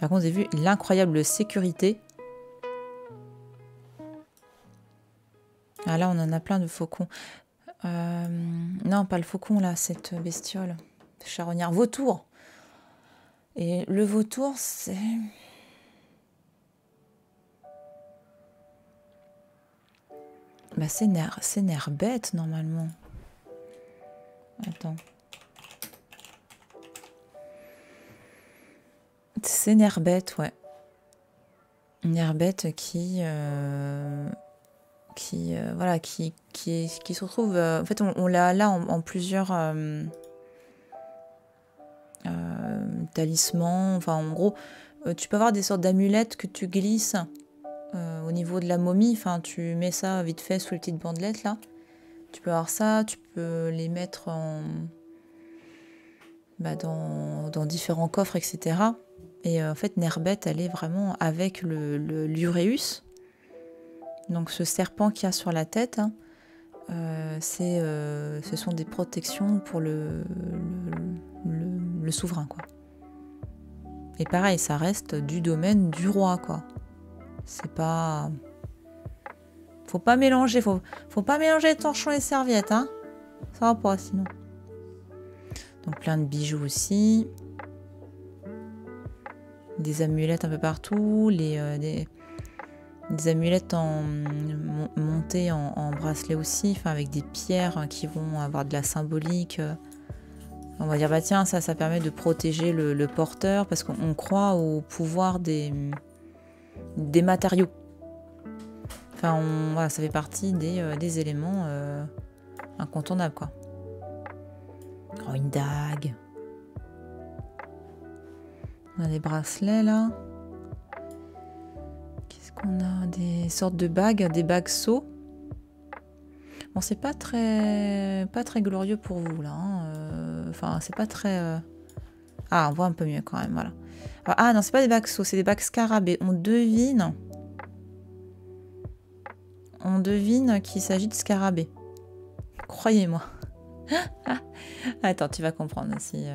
Par contre, j'ai vu l'incroyable sécurité. Ah là, on en a plein de faucons. Non, pas le faucon, là, cette bestiole. Charognard. Vautour. Et le vautour, c'est... Bah, c'est Nekhbet, normalement. Attends. C'est Nekhbet, ouais. Nekhbet qui se retrouve... en fait, on l'a là en plusieurs talismans. Enfin, en gros, tu peux avoir des sortes d'amulettes que tu glisses au niveau de la momie. Enfin, tu mets ça vite fait sous les petites bandelettes, là. Tu peux avoir ça, tu peux les mettre dans différents coffres, etc. Et en fait, Nekhbet, elle est vraiment avec l'Uréus. Donc ce serpent qu'il y a sur la tête, hein, ce sont des protections pour le souverain, quoi. Et pareil, ça reste du domaine du roi, quoi. C'est pas... Faut pas mélanger, faut pas mélanger les torchons et les serviettes, hein. Ça va pas, sinon. Donc plein de bijoux aussi. Des amulettes un peu partout, des amulettes montées en bracelet aussi, enfin avec des pierres qui vont avoir de la symbolique. On va dire, bah tiens, ça permet de protéger le porteur, parce qu'on croit au pouvoir des matériaux. Enfin, voilà, ça fait partie des éléments incontournables, quoi. Oh, une dague. On a des bracelets, là. On a des sortes de bagues, des bagues seaux. Bon, c'est pas très glorieux pour vous, là. Hein. Enfin, c'est pas très... Ah, on voit un peu mieux, quand même, voilà. Ah, non, c'est pas des bagues seaux, c'est des bagues scarabées. On devine qu'il s'agit de scarabées. Croyez-moi. Attends, tu vas comprendre si...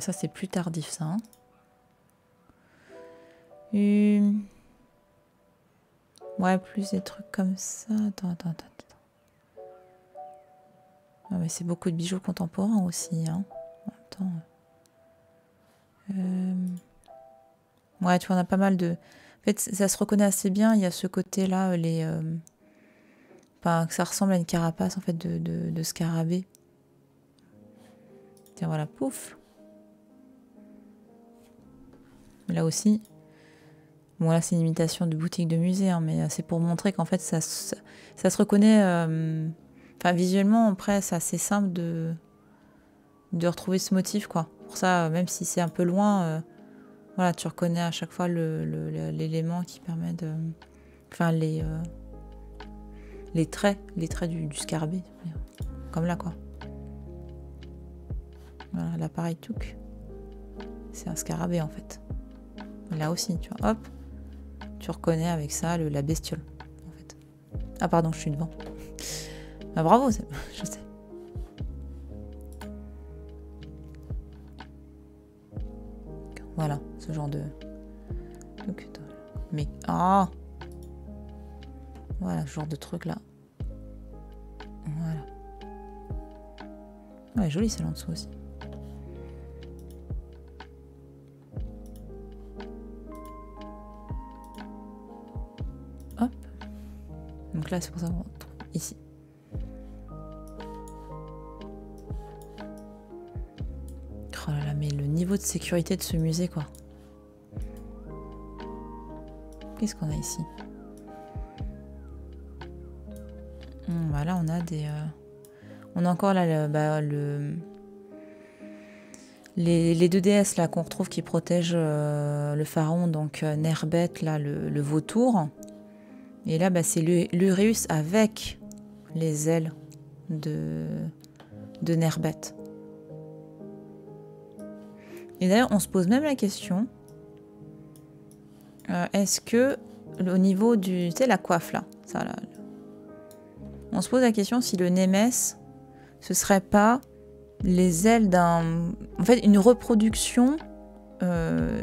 ça, c'est plus tardif, ça. Hein. Ouais, plus des trucs comme ça. Attends. Non, mais c'est beaucoup de bijoux contemporains aussi. Hein. Attends. Ouais, tu vois, on a pas mal de... En fait, ça se reconnaît assez bien. Il y a ce côté-là, les... Enfin, que ça ressemble à une carapace, en fait, de scarabée. Tiens, voilà, pouf. Là aussi. Bon, là, c'est une imitation de boutique de musée, hein, mais c'est pour montrer qu'en fait, ça se reconnaît... Enfin, visuellement, après, c'est assez simple de retrouver ce motif, quoi. Pour ça, même si c'est un peu loin... Voilà, tu reconnais à chaque fois l'élément qui permet de... Enfin, les traits du scarabée, comme là, quoi. Voilà, l'appareil touk. C'est un scarabée, en fait. Là aussi, tu vois, hop. Tu reconnais avec ça la bestiole, en fait. Ah, pardon, je suis devant. Ah, bravo, je sais. Voilà, ce genre de... Donc, mais... Oh, voilà, ce genre de truc là. Voilà. Ouais, jolie celle en dessous aussi. Hop. Donc là, c'est pour ça qu'on trouve ici. Oh là là, mais le niveau de sécurité de ce musée, quoi. Qu'est-ce qu'on a ici? Bah là, on a des... On a encore là les deux déesses là qu'on retrouve qui protègent le pharaon, donc Nekhbet, là, le vautour. Et là, bah, c'est l'Uréus avec les ailes de Nekhbet. Et d'ailleurs, on se pose même la question, est-ce que, au niveau du... Tu sais, la coiffe, là, ça, là, on se pose la question si le Nemes, ce serait pas les ailes d'un... En fait, une reproduction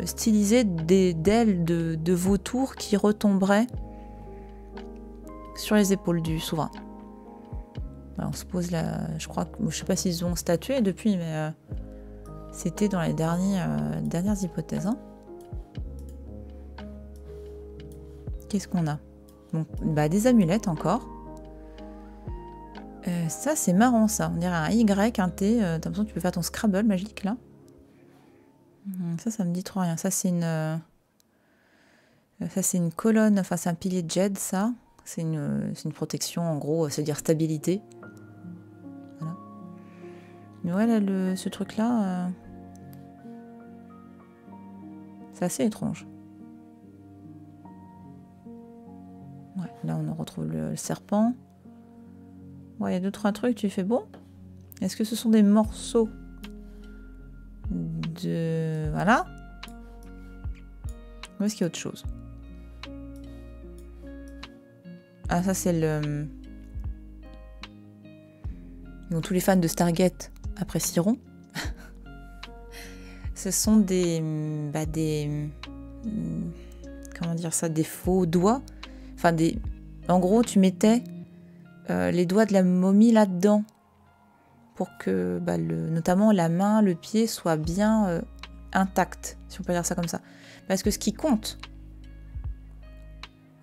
stylisée d'ailes de vautours qui retomberaient sur les épaules du souverain. Alors, on se pose la... Je crois que... Je sais pas s'ils ont statué depuis, mais... C'était dans les dernières hypothèses. Hein. Qu'est-ce qu'on a? Donc, bah, des amulettes encore. Ça, c'est marrant, ça. On dirait un Y, un T. T'as l'impression que tu peux faire ton Scrabble magique, là. Ça, ça me dit trop rien. Ça, c'est une... Ça, c'est une colonne. Enfin, c'est un pilier de Jed, ça. C'est une protection, en gros, se dire stabilité. Mais ouais, là, ce truc-là, c'est assez étrange. Ouais, là, on retrouve le serpent. Ouais, il y a deux, trois trucs, tu fais bon. Est-ce que ce sont des morceaux de... Voilà. Ou est-ce qu'il y a autre chose? Ah, ça, c'est le... Donc, tous les fans de Stargate apprécieront. Ce sont des comment dire ça, des faux doigts, enfin des, en gros tu mettais les doigts de la momie là-dedans pour que bah, notamment la main, le pied soient bien intacts, si on peut dire ça comme ça, parce que ce qui compte,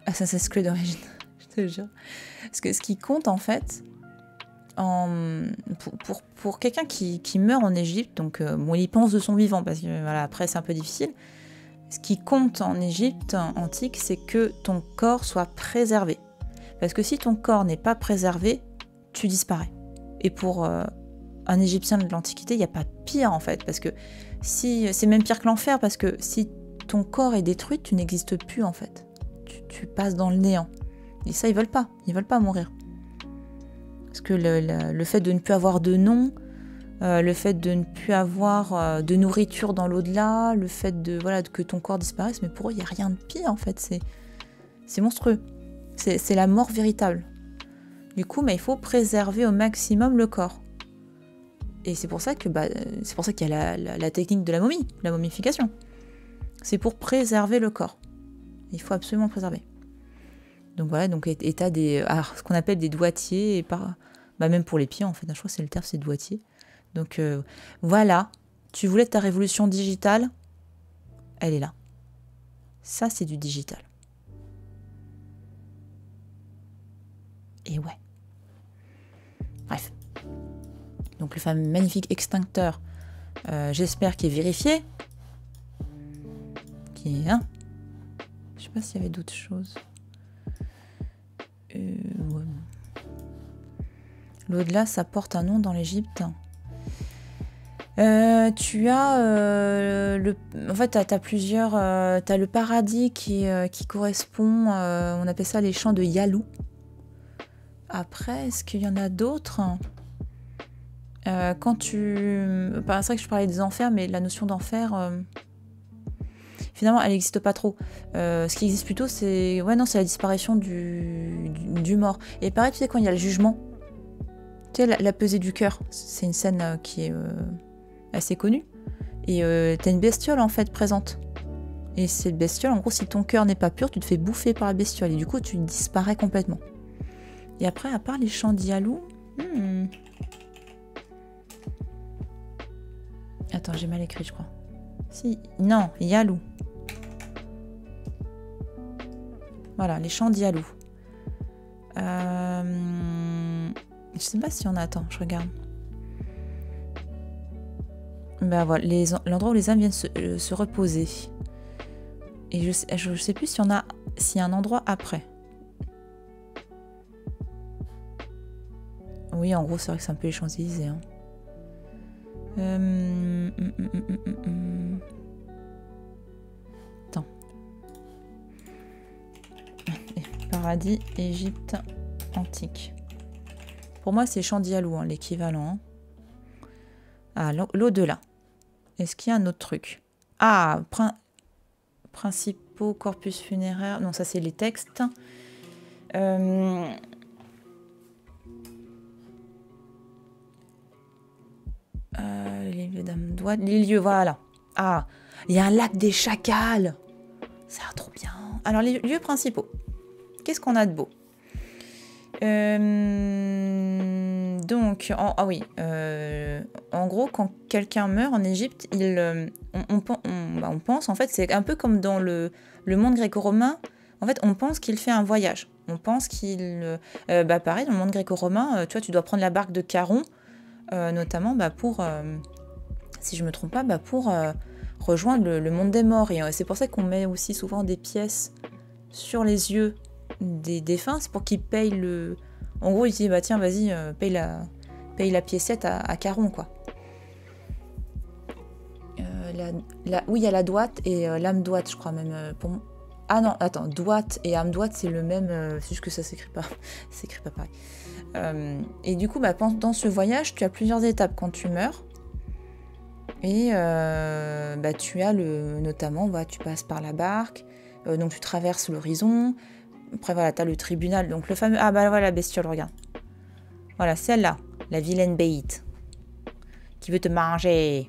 Assassin's Creed d'origine, je te jure, parce que ce qui compte en fait pour quelqu'un qui meurt en Égypte, donc bon, il y pense de son vivant, parce que voilà, après c'est un peu difficile. Ce qui compte en Égypte antique, c'est que ton corps soit préservé. Parce que si ton corps n'est pas préservé, tu disparais. Et pour un Égyptien de l'Antiquité, il n'y a pas pire en fait, parce que si c'est même pire que l'enfer, parce que si ton corps est détruit, tu n'existes plus en fait. Tu passes dans le néant. Et ça, ils veulent pas mourir. Parce que le fait de ne plus avoir de nom, le fait de ne plus avoir de nourriture dans l'au-delà, le fait de voilà que ton corps disparaisse, mais pour eux, il n'y a rien de pire, en fait. C'est monstrueux. C'est la mort véritable. Du coup, mais il faut préserver au maximum le corps. Et c'est pour ça qu'il y a la technique de la momie, la momification. C'est pour préserver le corps. Il faut absolument préserver. Donc voilà, donc t'as des, alors, ce qu'on appelle des doigtiers, et bah même pour les pieds en fait, je crois que c'est le terme, c'est doigtier. Donc voilà, tu voulais ta révolution digitale, elle est là. Ça, c'est du digital. Et ouais. Bref. Donc le fameux magnifique extincteur, j'espère qu'il est vérifié. Qui est, hein, je sais pas s'il y avait d'autres choses. Ouais. L'au-delà, ça porte un nom dans l'Égypte. Tu as en fait, t'as plusieurs, t'as le paradis qui correspond, on appelle ça les champs de Ialou. Après, est-ce qu'il y en a d'autres? Quand tu, c'est vrai que je parlais des enfers, mais la notion d'enfer, finalement, elle n'existe pas trop. Ce qui existe plutôt, c'est, ouais, non, c'est la disparition du mort. Et pareil, tu sais, quand il y a le jugement, tu sais, la pesée du cœur, c'est une scène qui est assez connue. Et t'as une bestiole en fait présente. Et cette bestiole, en gros, si ton cœur n'est pas pur, tu te fais bouffer par la bestiole. Et du coup, tu disparais complètement. Et après, à part les champs d'Ialou... Attends, j'ai mal écrit, je crois. Si, non, Ialou. Voilà, les champs d'Ialou. Je sais pas si on attend, je regarde. Ben voilà, l'endroit où les âmes viennent se reposer. Et je sais plus s'il y en a, s'il y a un endroit après. Oui, en gros, c'est vrai que c'est un peu les Champs-Élysées. Hein. Attends. Paradis, Égypte antique. Pour moi, c'est Champs d'Ialou, hein, l'équivalent. Ah, l'au-delà. Est-ce qu'il y a un autre truc? Ah, principaux corpus funéraires. Non, ça, c'est les textes. Les lieux, voilà. Ah, il y a un lac des chacals. Ça a l'air trop bien. Alors, les lieux principaux. Qu'est-ce qu'on a de beau? Donc, ah oui. En gros, quand quelqu'un meurt en Égypte, on pense, en fait, c'est un peu comme dans le monde gréco-romain. En fait, on pense qu'il fait un voyage. On pense qu'il... pareil, dans le monde gréco-romain, tu vois, tu dois prendre la barque de Charon, notamment pour... si je me trompe pas, pour rejoindre le monde des morts. Et c'est pour ça qu'on met aussi souvent des pièces sur les yeux des défunts. C'est pour qu'ils payent le... En gros, ils disent, bah tiens, vas-y, paye la piécette à Caron, quoi. Oui, il y a la droite et l'âme droite, je crois même. Ah non, attends, droite et âme droite, c'est le même... c'est juste que ça s'écrit pas. Ça s'écrit pas pareil. Et du coup, dans ce voyage, tu as plusieurs étapes quand tu meurs. Et tu as notamment, tu passes par la barque, donc tu traverses l'horizon. Après, voilà, tu as le tribunal, donc le fameux... Ah, voilà, la bestiole, regarde. Voilà, celle-là, la vilaine béite, qui veut te manger.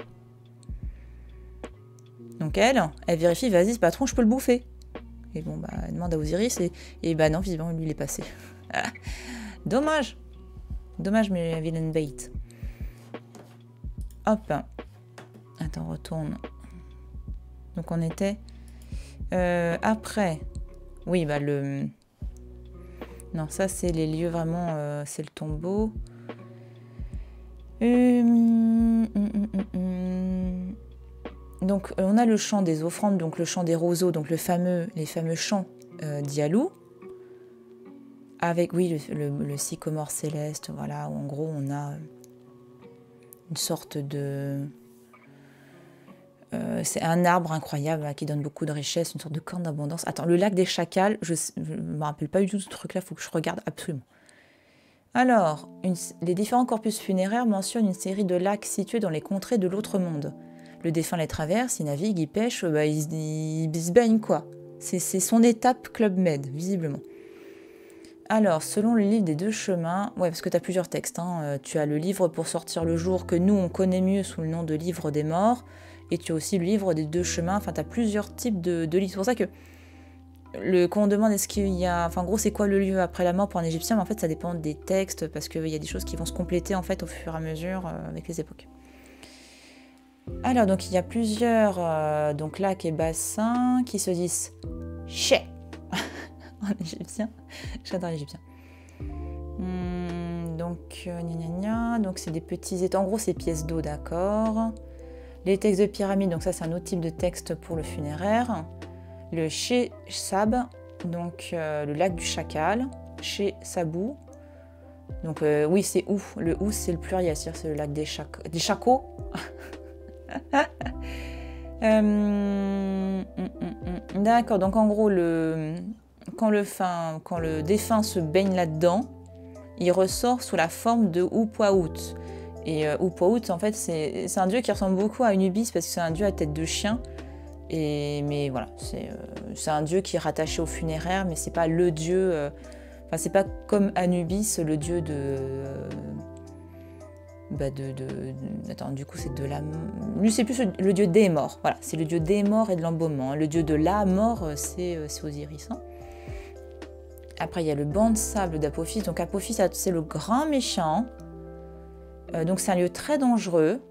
Donc elle vérifie, vas-y, ce patron, je peux le bouffer. Et bon, elle demande à Osiris, et non, visiblement, lui, il est passé. Dommage. Dommage, mais la vilaine béite. Hop. Attends, retourne. Donc on était... après... Oui, le... Non, ça c'est les lieux vraiment... c'est le tombeau. Donc on a le champ des offrandes, donc le champ des roseaux, donc les fameux champs d'Ialou. Avec, oui, le sycomore céleste, voilà, où en gros on a une sorte de... c'est un arbre incroyable qui donne beaucoup de richesse, une sorte de corne d'abondance. Attends, le lac des chacals, je me rappelle pas du tout de ce truc-là, il faut que je regarde absolument. Alors, les différents corpus funéraires mentionnent une série de lacs situés dans les contrées de l'autre monde. Le défunt les traverse, il navigue, il pêche, il se baigne, quoi. C'est son étape Club Med, visiblement. Alors, selon le livre des deux chemins, ouais, parce que tu as plusieurs textes, hein. Tu as le livre pour sortir le jour que nous, on connaît mieux sous le nom de livre des morts. Et tu as aussi le livre des deux chemins. Enfin, tu as plusieurs types de livres. C'est pour ça que quand on demande est-ce qu'il y a... Enfin, en gros, c'est quoi le lieu après la mort pour un Égyptien? Mais en fait, ça dépend des textes parce qu'il y a des choses qui vont se compléter en fait au fur et à mesure avec les époques. Alors, donc, il y a plusieurs donc, lacs et bassins qui se disent « Che » en égyptien. J'adore l'égyptien. Donc, donc c'est des petits étangs. En gros, c'est pièces d'eau, d'accord. Les textes de pyramide, donc ça, c'est un autre type de texte pour le funéraire. Le Che Sab, donc le lac du chacal. Che Sabou. Donc, oui, c'est Ou. Le Ou, c'est le pluriel, c'est-à-dire c'est le lac des chacos. D'accord, donc en gros, quand le défunt se baigne là-dedans, il ressort sous la forme de Oupouaout. Et Oupouaout, en fait, c'est un dieu qui ressemble beaucoup à Anubis parce que c'est un dieu à tête de chien. Mais voilà, c'est un dieu qui est rattaché au funéraire, mais c'est pas le dieu. Enfin, c'est pas comme Anubis, le dieu de. Attends, du coup, c'est de la... Lui, c'est plus le dieu des morts. Voilà, c'est le dieu des morts et de l'embaumement. Le dieu de la mort, c'est Osiris. Hein. Après, il y a le banc de sable d'Apophis. Donc, Apophis, c'est le grand méchant. Donc, c'est un lieu très dangereux.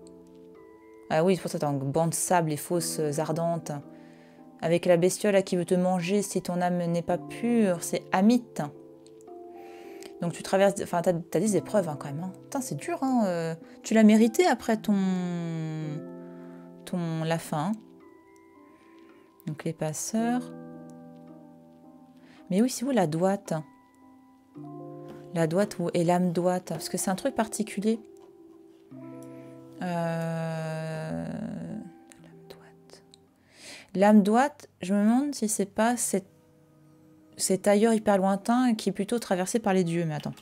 Ah oui, c'est pour ça, attends, banc de sable, les fosses ardentes. Avec la bestiole à qui veut te manger si ton âme n'est pas pure. C'est Amite. Donc tu traverses, enfin t'as des épreuves hein, quand même. Hein. Putain c'est dur, hein, tu l'as mérité après la fin. Hein. Donc les passeurs. Mais oui c'est où la droite? La droite et l'âme droite, parce que c'est un truc particulier. L'âme droite. L'âme droite, je me demande si c'est pas cette. C'est ailleurs hyper lointain qui est plutôt traversé par les dieux. Mais attends.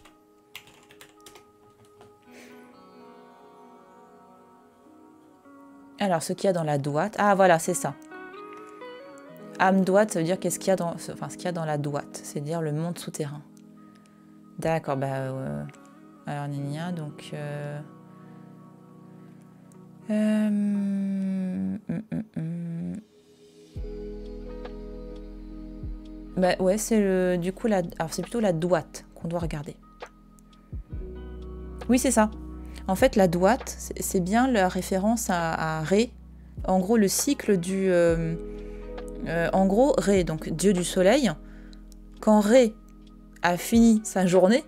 Alors, ce qu'il y a dans la droite. Ah, voilà, c'est ça. Âme droite, ça veut dire qu'est-ce qu'il y a dans, enfin, ce qu'il y a dans la droite. C'est-à-dire le monde souterrain. D'accord, bah... alors, Nina, donc... Bah ouais, c'est du coup la... Alors c'est plutôt la droite qu'on doit regarder. Oui, c'est ça. En fait, la droite, c'est bien la référence à Rê. En gros, le cycle du... en gros, Rê, donc dieu du soleil. Quand Rê a fini sa journée,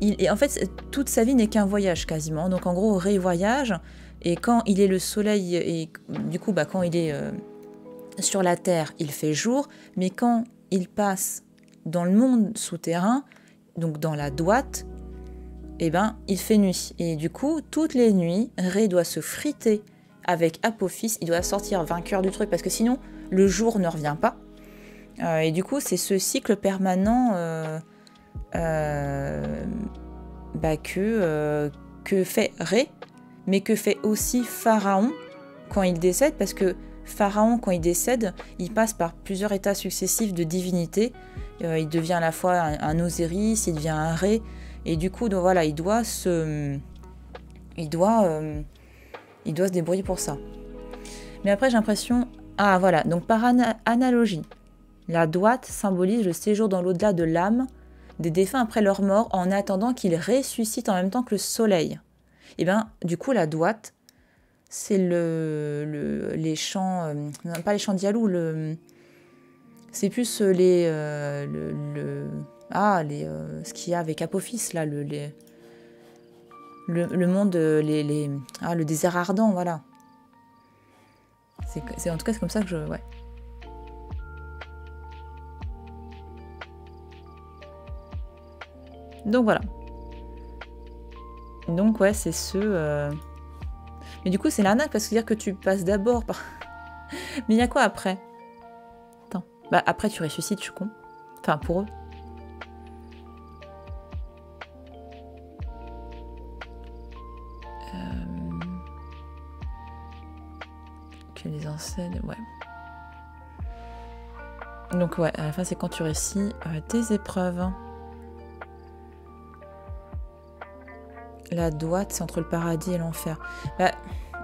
et en fait, toute sa vie n'est qu'un voyage quasiment. Donc en gros, Rê voyage. Et quand il est le soleil, et du coup, bah, quand il est sur la terre, il fait jour. Mais quand... il passe dans le monde souterrain, donc dans la droite, et eh ben il fait nuit. Et du coup, toutes les nuits, Rê doit se friter avec Apophis, il doit sortir vainqueur du truc, parce que sinon, le jour ne revient pas. Et du coup, c'est ce cycle permanent que fait Rê, mais que fait aussi Pharaon quand il décède, parce que Pharaon, quand il décède, il passe par plusieurs états successifs de divinité. Il devient à la fois un Osiris, il devient un Rê. Et du coup, donc, voilà, il doit se débrouiller pour ça. Mais après, j'ai l'impression... Ah, voilà, donc par analogie, la droite symbolise le séjour dans l'au-delà de l'âme des défunts après leur mort, en attendant qu'ils ressuscitent en même temps que le soleil. Et bien, du coup, la droite... C'est les champs... non, pas les champs d'Ialou, c'est plus les... ce qu'il y a avec Apophis, là, le monde... le désert ardent, voilà. En tout cas, c'est comme ça que je... Ouais. Donc, voilà. Donc, ouais, c'est ce... Mais du coup, c'est l'arnaque, parce que dire que tu passes d'abord par... Mais il y a quoi après? Attends. Bah, après, tu ressuscites, je suis con. Enfin, pour eux. Que les ancêtres... Ouais. Donc, ouais, à la fin, c'est quand tu réussis tes épreuves. La droite, c'est entre le paradis et l'enfer. Bah,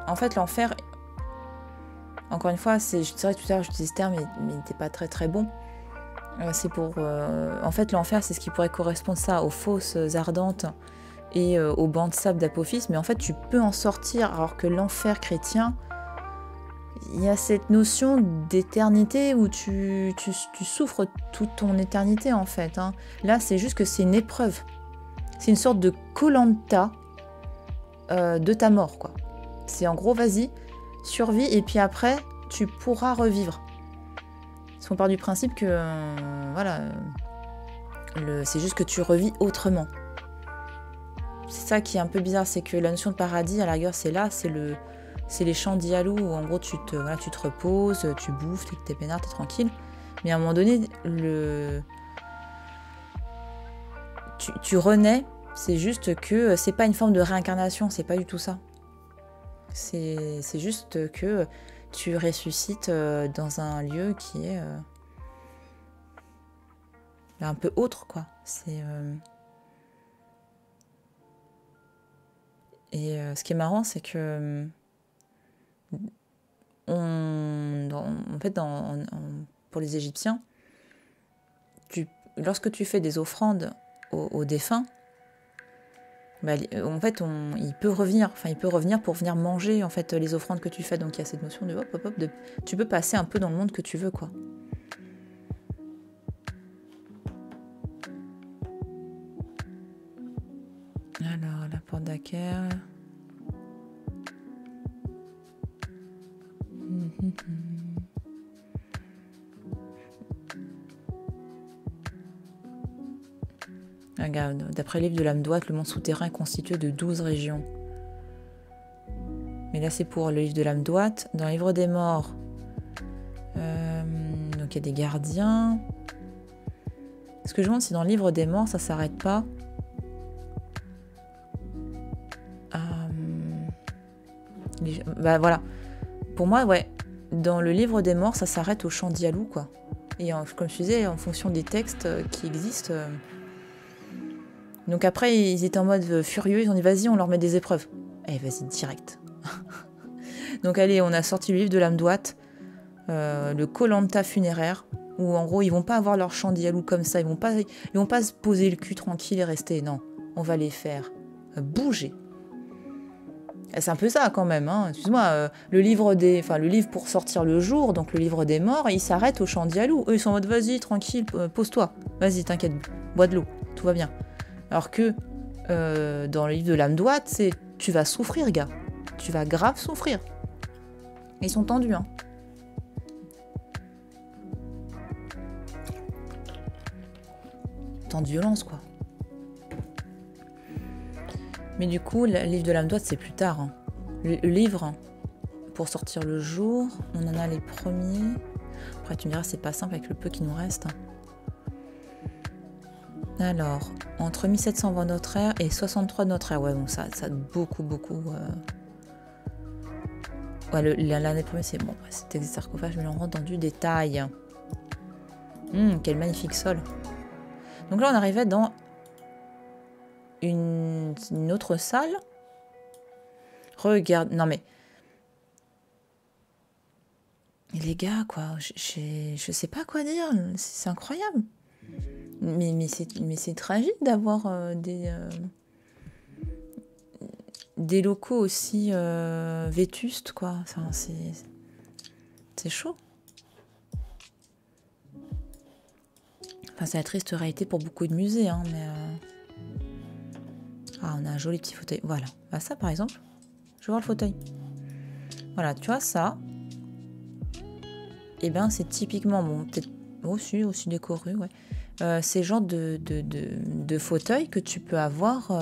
en fait, l'enfer, encore une fois, c'est vrai que tout à l'heure, j'utilise ce terme, mais il n'était pas très très bon. C'est pour... en fait, l'enfer, c'est ce qui pourrait correspondre ça aux fosses ardentes et aux bancs de sable d'Apophis, mais en fait, tu peux en sortir, alors que l'enfer chrétien, il y a cette notion d'éternité où tu souffres toute ton éternité en fait. Hein. Là, c'est juste que c'est une épreuve. C'est une sorte de koh-lanta de ta mort, quoi. C'est en gros, vas-y, survis, et puis après, tu pourras revivre. Parce qu'on part du principe que, voilà, c'est juste que tu revis autrement. C'est ça qui est un peu bizarre, c'est que la notion de paradis, à la rigueur, c'est là, c'est les champs d'Ialou, où en gros, voilà, tu te reposes, tu bouffes, t'es peinard, t'es tranquille. Mais à un moment donné, tu renais, c'est juste que c'est pas une forme de réincarnation, c'est pas du tout ça. C'est juste que tu ressuscites dans un lieu qui est un peu autre, quoi. C'est... Et ce qui est marrant, c'est que pour les Égyptiens, lorsque tu fais des offrandes aux défunts, bah, en fait, il peut revenir. Enfin, il peut revenir pour venir manger en fait les offrandes que tu fais. Donc il y a cette notion de hop, hop, hop, tu peux passer un peu dans le monde que tu veux, quoi. Alors, la porte d'Aker. Regarde, d'après le livre de l'âme droite, le monde souterrain est constitué de 12 régions. Mais là, c'est pour le livre de l'âme droite. Dans le livre des morts, donc il y a des gardiens. Ce que je me demande, c'est dans le livre des morts, ça s'arrête pas. Bah voilà. Pour moi, ouais, dans le livre des morts, ça s'arrête au champ d'Ialou, quoi. Et comme je disais, en fonction des textes qui existent. Donc après, ils étaient en mode furieux, ils ont dit vas-y, on leur met des épreuves. Eh, vas-y, direct. Donc allez, on a sorti le livre de l'âme droite, le koh-lanta funéraire, où en gros, ils vont pas avoir leur champ d'Ialou comme ça, ils vont pas se poser le cul tranquille et rester. Non, on va les faire bouger. C'est un peu ça quand même, hein. Excuse-moi, le livre pour sortir le jour, donc le livre des morts, il s'arrête au champ d'Ialou. Eux, ils sont en mode vas-y, tranquille, pose-toi, vas-y, t'inquiète, bois de l'eau, tout va bien. Alors que dans le livre de l'âme droite, c'est tu vas souffrir, gars, tu vas grave souffrir. Ils sont tendus, hein. Tant de violence, quoi. Mais du coup, le livre de l'âme droite, c'est plus tard. Hein. Le livre, hein, pour sortir le jour, on en a les premiers. Après, tu me diras, c'est pas simple avec le peu qui nous reste. Hein. Alors, entre 1720 de notre ère et 63 de notre ère. Ouais, bon, ça beaucoup, beaucoup... Ouais, l'un des premiers, c'est bon. C'était des sarcophages, mais on rentre dans du détail. Quel magnifique sol. Donc là, on arrivait dans... Une autre salle. Regarde, non mais les gars, quoi, je sais pas quoi dire, c'est incroyable. Mais c'est tragique d'avoir des locaux aussi vétustes, quoi. Enfin, c'est chaud. Enfin, c'est la triste réalité pour beaucoup de musées, hein, mais Ah, on a un joli petit fauteuil. Voilà. Bah ça, par exemple. Je vais voir le fauteuil. Voilà, tu vois, ça. Eh ben, c'est typiquement... Bon, peut-être aussi décoré, ouais. C'est le genre de fauteuil que tu peux avoir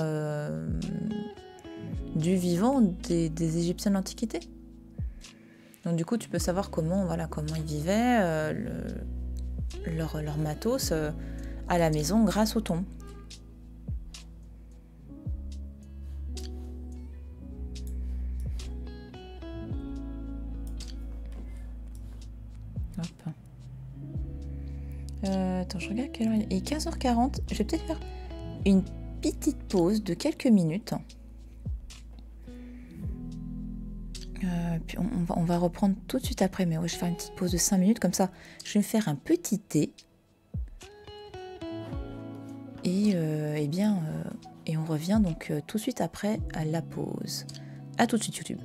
du vivant des Égyptiens de l'Antiquité. Donc, du coup, tu peux savoir comment ils vivaient, leur matos à la maison grâce aux tombes. Hop. Attends, je regarde quelle heure il est. 15h40. Je vais peut-être faire une petite pause de quelques minutes. Puis on va reprendre tout de suite après. Mais ouais, je vais faire une petite pause de 5 minutes. Comme ça, je vais me faire un petit thé. Et eh bien, on revient donc tout de suite après à la pause. À tout de suite, YouTube.